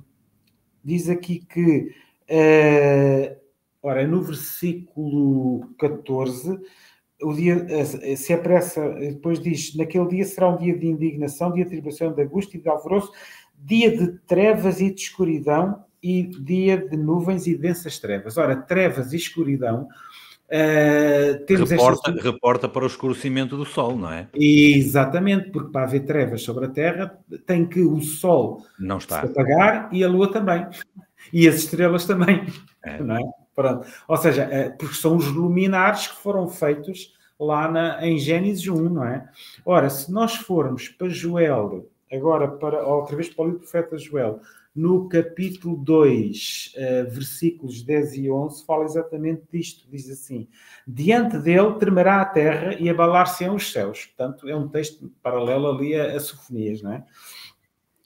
diz aqui que, hum, ora, no versículo catorze... O dia se apressa, depois diz, naquele dia será um dia de indignação, dia de tribulação, de angústia e de alvoroço, dia de trevas e de escuridão e dia de nuvens e densas trevas. Ora, trevas e escuridão... Uh, temos reporta, esta... reporta para o escurecimento do sol, não é? Exatamente, porque para haver trevas sobre a terra tem que o sol não está. Se apagar e a lua também. E as estrelas também, é. Não é? Pronto. Ou seja, porque são os luminares que foram feitos lá na, em Gênesis um, não é? Ora, se nós formos para Joel, agora para, outra vez para o livro do profeta Joel, no capítulo dois, versículos dez e onze, fala exatamente disto, diz assim, diante dele tremerá a terra e abalar-se-ão os céus. Portanto, é um texto paralelo ali a, a Sofonias, não é?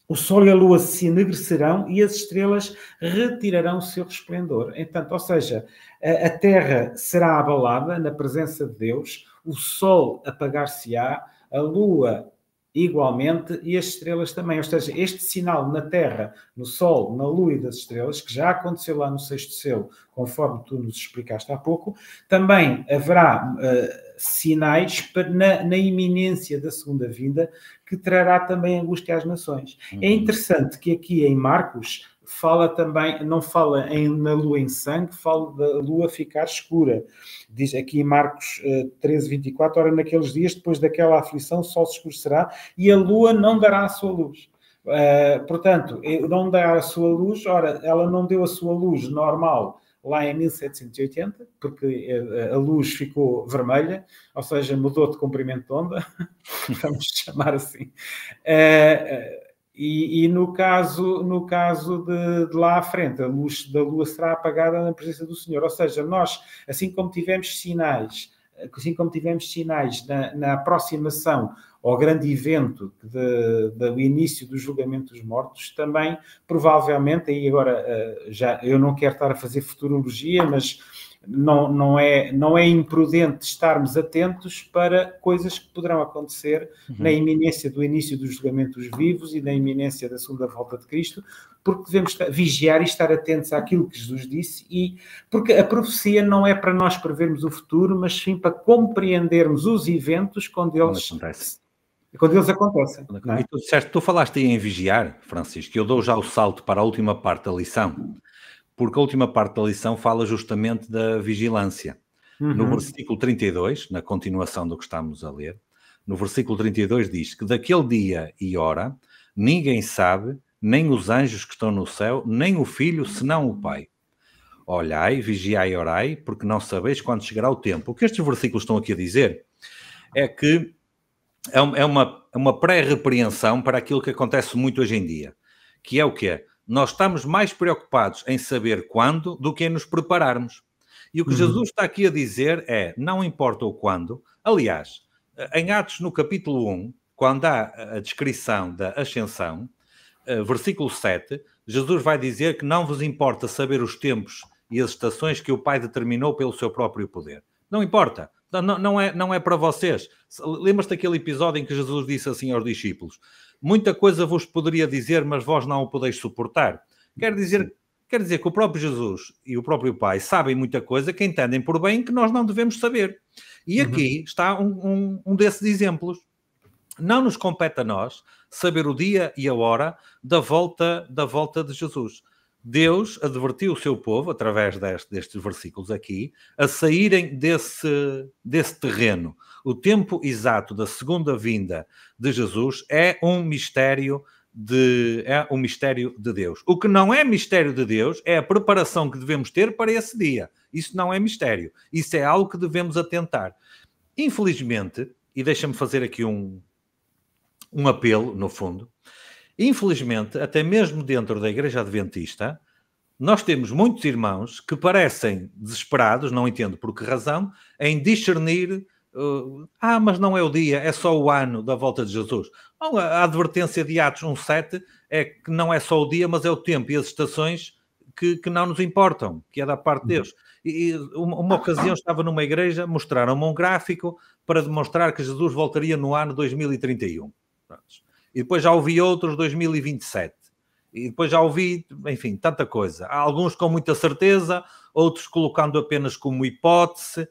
O sol e a lua se enegrecerão e as estrelas retirarão o seu resplendor. Entanto, ou seja, a, a terra será abalada na presença de Deus, o sol apagar-se-á, a lua igualmente e as estrelas também. Ou seja, este sinal na terra, no sol, na lua e das estrelas, que já aconteceu lá no sexto selo, conforme tu nos explicaste há pouco, também haverá... Uh, sinais na, na iminência da segunda vinda, que trará também angústia às nações. Uhum. É interessante que aqui em Marcos fala também, não fala em, na lua em sangue, fala da lua ficar escura. Diz aqui em Marcos treze, vinte e quatro, ora, naqueles dias, depois daquela aflição, o sol se escurecerá e a lua não dará a sua luz. Uh, portanto, não dará a sua luz, ora, ela não deu a sua luz normal, lá em mil setecentos e oitenta, porque a luz ficou vermelha, ou seja, mudou de comprimento de onda, vamos chamar assim. Uh, e, e no caso, no caso de, de lá à frente, a luz da lua será apagada na presença do Senhor. Ou seja, nós, assim como tivemos sinais, assim como tivemos sinais na, na aproximação ao grande evento de, de, do início do julgamento dos mortos, também, provavelmente, aí agora, já, eu não quero estar a fazer futurologia, mas não, não, é, não é imprudente estarmos atentos para coisas que poderão acontecer uhum. na iminência do início do julgamento dos vivos e na iminência da segunda volta de Cristo, porque devemos estar, vigiar e estar atentos àquilo que Jesus disse, e porque a profecia não é para nós prevermos o futuro, mas sim para compreendermos os eventos quando eles... acontece. Quando eles acontecem. Não é? E tu, disseste, tu falaste aí em vigiar, Francisco, eu dou já o salto para a última parte da lição, porque a última parte da lição fala justamente da vigilância. Uhum. No versículo trinta e dois, na continuação do que estamos a ler, no versículo trinta e dois diz que daquele dia e hora ninguém sabe, nem os anjos que estão no céu, nem o Filho, senão o Pai. Olhai, vigiai e orai, porque não sabeis quando chegará o tempo. O que estes versículos estão aqui a dizer é que é uma, uma pré-repreensão para aquilo que acontece muito hoje em dia, que é o quê? Nós estamos mais preocupados em saber quando do que em nos prepararmos. E o que uhum. Jesus está aqui a dizer é, não importa o quando, aliás, em Atos no capítulo um, quando há a descrição da ascensão, versículo sete, Jesus vai dizer que não vos importa saber os tempos e as estações que o Pai determinou pelo seu próprio poder. Não importa. Não, não, é, não é para vocês. Lembras-te daquele episódio em que Jesus disse assim aos discípulos, muita coisa vos poderia dizer, mas vós não o podeis suportar. Quer dizer, quer dizer que o próprio Jesus e o próprio Pai sabem muita coisa que entendem por bem que nós não devemos saber. E aqui uhum. está um, um, um desses exemplos. Não nos compete a nós saber o dia e a hora da volta, da volta de Jesus. Deus advertiu o seu povo, através deste, destes versículos aqui, a saírem desse, desse terreno. O tempo exato da segunda vinda de Jesus é um mistério de, é um mistério de Deus. O que não é mistério de Deus é a preparação que devemos ter para esse dia. Isso não é mistério. Isso é algo que devemos atentar. Infelizmente, e deixa-me fazer aqui um, um apelo, no fundo, Infelizmente, até mesmo dentro da Igreja Adventista, nós temos muitos irmãos que parecem desesperados, não entendo por que razão, em discernir, uh, ah, mas não é o dia, é só o ano da volta de Jesus. Não, a advertência de Atos um sete é que não é só o dia, mas é o tempo e as estações que, que não nos importam, que é da parte de Deus. E uma, uma ocasião estava numa igreja, mostraram-me um gráfico para demonstrar que Jesus voltaria no ano dois mil e trinta e um. E depois já ouvi outros dois mil e vinte e sete. E depois já ouvi, enfim, tanta coisa. Há alguns com muita certeza, outros colocando apenas como hipótese.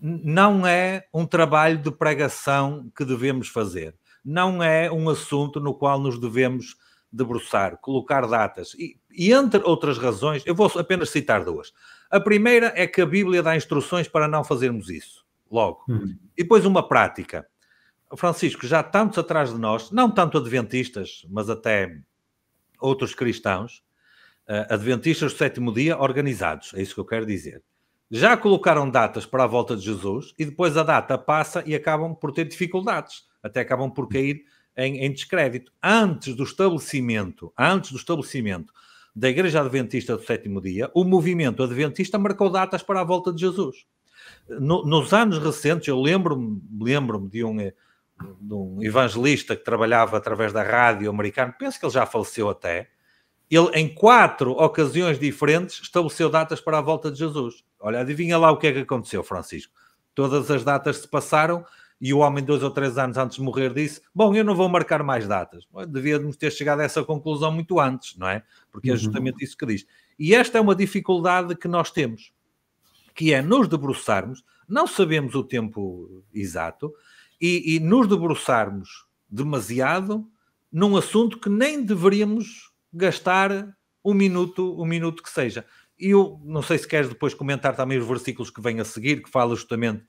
Não é um trabalho de pregação que devemos fazer. Não é um assunto no qual nos devemos debruçar, colocar datas. E, e entre outras razões, eu vou apenas citar duas. A primeira é que a Bíblia dá instruções para não fazermos isso, logo. Hum. E depois uma prática. Francisco, já tantos atrás de nós, não tanto adventistas, mas até outros cristãos, adventistas do sétimo dia, organizados, é isso que eu quero dizer. Já colocaram datas para a volta de Jesus e depois a data passa e acabam por ter dificuldades, até acabam por cair em, em descrédito. Antes do estabelecimento, antes do estabelecimento da Igreja Adventista do sétimo dia, o movimento adventista marcou datas para a volta de Jesus. No, nos anos recentes, eu lembro-me lembro-me de um... de um evangelista que trabalhava através da rádio americana, penso que ele já faleceu até, ele em quatro ocasiões diferentes estabeleceu datas para a volta de Jesus. Olha, adivinha lá o que é que aconteceu, Francisco? Todas as datas se passaram e o homem dois ou três anos antes de morrer disse, bom, eu não vou marcar mais datas. Devíamos ter chegado a essa conclusão muito antes, não é? Porque é justamente isso que diz. E esta é uma dificuldade que nós temos, que é nos debruçarmos, não sabemos o tempo exato, E, e nos debruçarmos demasiado num assunto que nem deveríamos gastar um minuto, um minuto que seja. E eu não sei se queres depois comentar também os versículos que vêm a seguir, que fala justamente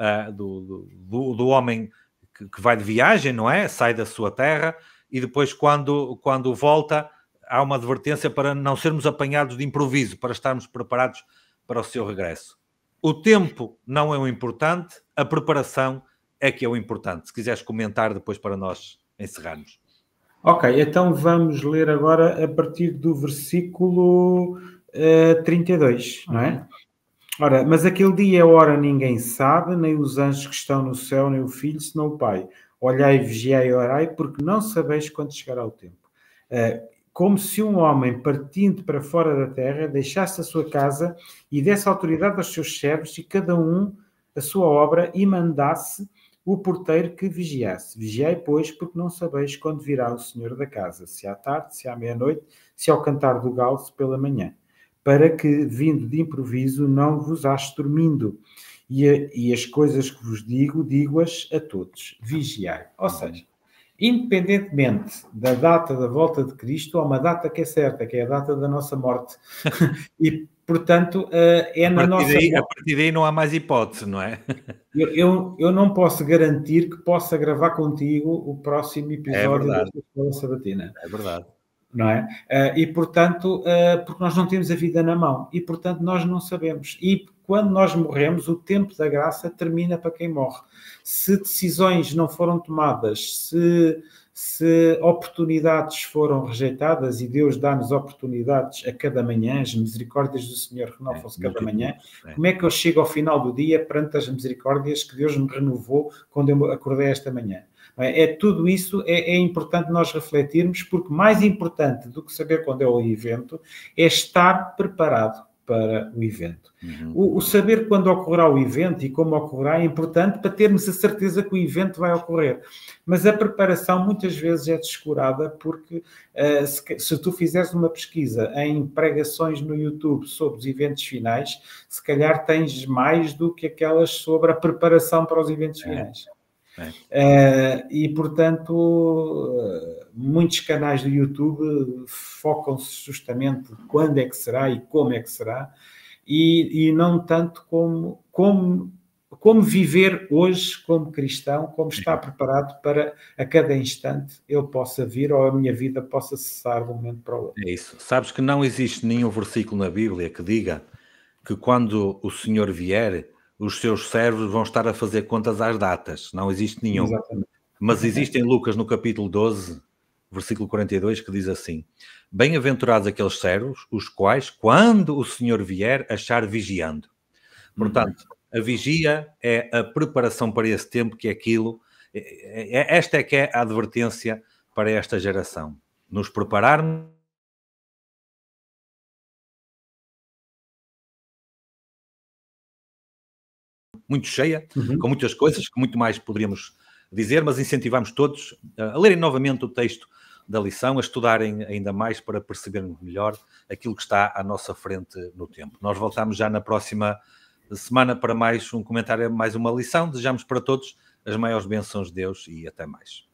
uh, do, do, do homem que, que vai de viagem, não é? Sai da sua terra e depois quando, quando volta há uma advertência para não sermos apanhados de improviso, para estarmos preparados para o seu regresso. O tempo não é o importante, a preparação é que é o importante. Se quiseres comentar depois para nós encerrarmos. Ok, então vamos ler agora a partir do versículo uh, trinta e dois, não é? Ora, mas aquele dia e a hora ninguém sabe, nem os anjos que estão no céu, nem o Filho, senão o Pai. Olhai, vigiai e orai, porque não sabeis quando chegará o tempo. Uh, como se um homem, partindo para fora da terra, deixasse a sua casa e desse autoridade aos seus servos, e cada um a sua obra, e mandasse o porteiro que vigiasse. Vigiai, pois, porque não sabeis quando virá o senhor da casa, se à tarde, se à meia-noite, se ao cantar do galo, se pela manhã, para que, vindo de improviso, não vos ache dormindo. E, a, e as coisas que vos digo, digo-as a todos. Vigiai. Ou seja, independentemente da data da volta de Cristo, há uma data que é certa, que é a data da nossa morte. E, portanto, é na a nossa... Daí, a partir daí não há mais hipótese, não é? Eu, eu, eu não posso garantir que possa gravar contigo o próximo episódio é da Escola Sabatina. É verdade. Não é? E, portanto, porque nós não temos a vida na mão. E, portanto, nós não sabemos. E quando nós morremos, o tempo da graça termina para quem morre. Se decisões não foram tomadas, se... se oportunidades foram rejeitadas, e Deus dá-nos oportunidades a cada manhã, as misericórdias do Senhor renovam-se cada manhã, como é que eu chego ao final do dia perante as misericórdias que Deus me renovou quando eu acordei esta manhã? É, tudo isso é, é importante nós refletirmos, porque mais importante do que saber quando é o evento é estar preparado para o evento. Uhum. O, o saber quando ocorrerá o evento e como ocorrerá é importante para termos a certeza que o evento vai ocorrer. Mas a preparação muitas vezes é descurada porque uh, se, se tu fizeres uma pesquisa em pregações no YouTube sobre os eventos finais, se calhar tens mais do que aquelas sobre a preparação para os eventos é. finais. É. Uh, e, portanto, uh, muitos canais do YouTube focam-se justamente quando é que será e como é que será, e, e não tanto como, como, como viver hoje como cristão, como estar preparado para a cada instante eu possa vir ou a minha vida possa cessar de um momento para o outro. É isso. Sabes que não existe nenhum versículo na Bíblia que diga que quando o Senhor vier... os seus servos vão estar a fazer contas às datas. Não existe nenhum. Exatamente. Mas existe em Lucas, no capítulo doze, versículo quarenta e dois, que diz assim: bem-aventurados aqueles servos, os quais, quando o Senhor vier, achar vigiando. Portanto, a vigia é a preparação para esse tempo, que é aquilo, é, esta é que é a advertência para esta geração. Nos prepararmos muito cheia, uhum. com muitas coisas, que muito mais poderíamos dizer, mas incentivamos todos a lerem novamente o texto da lição, a estudarem ainda mais para percebermos melhor aquilo que está à nossa frente no tempo. Nós voltamos já na próxima semana para mais um comentário, mais uma lição. Desejamos para todos as maiores bênçãos de Deus e até mais.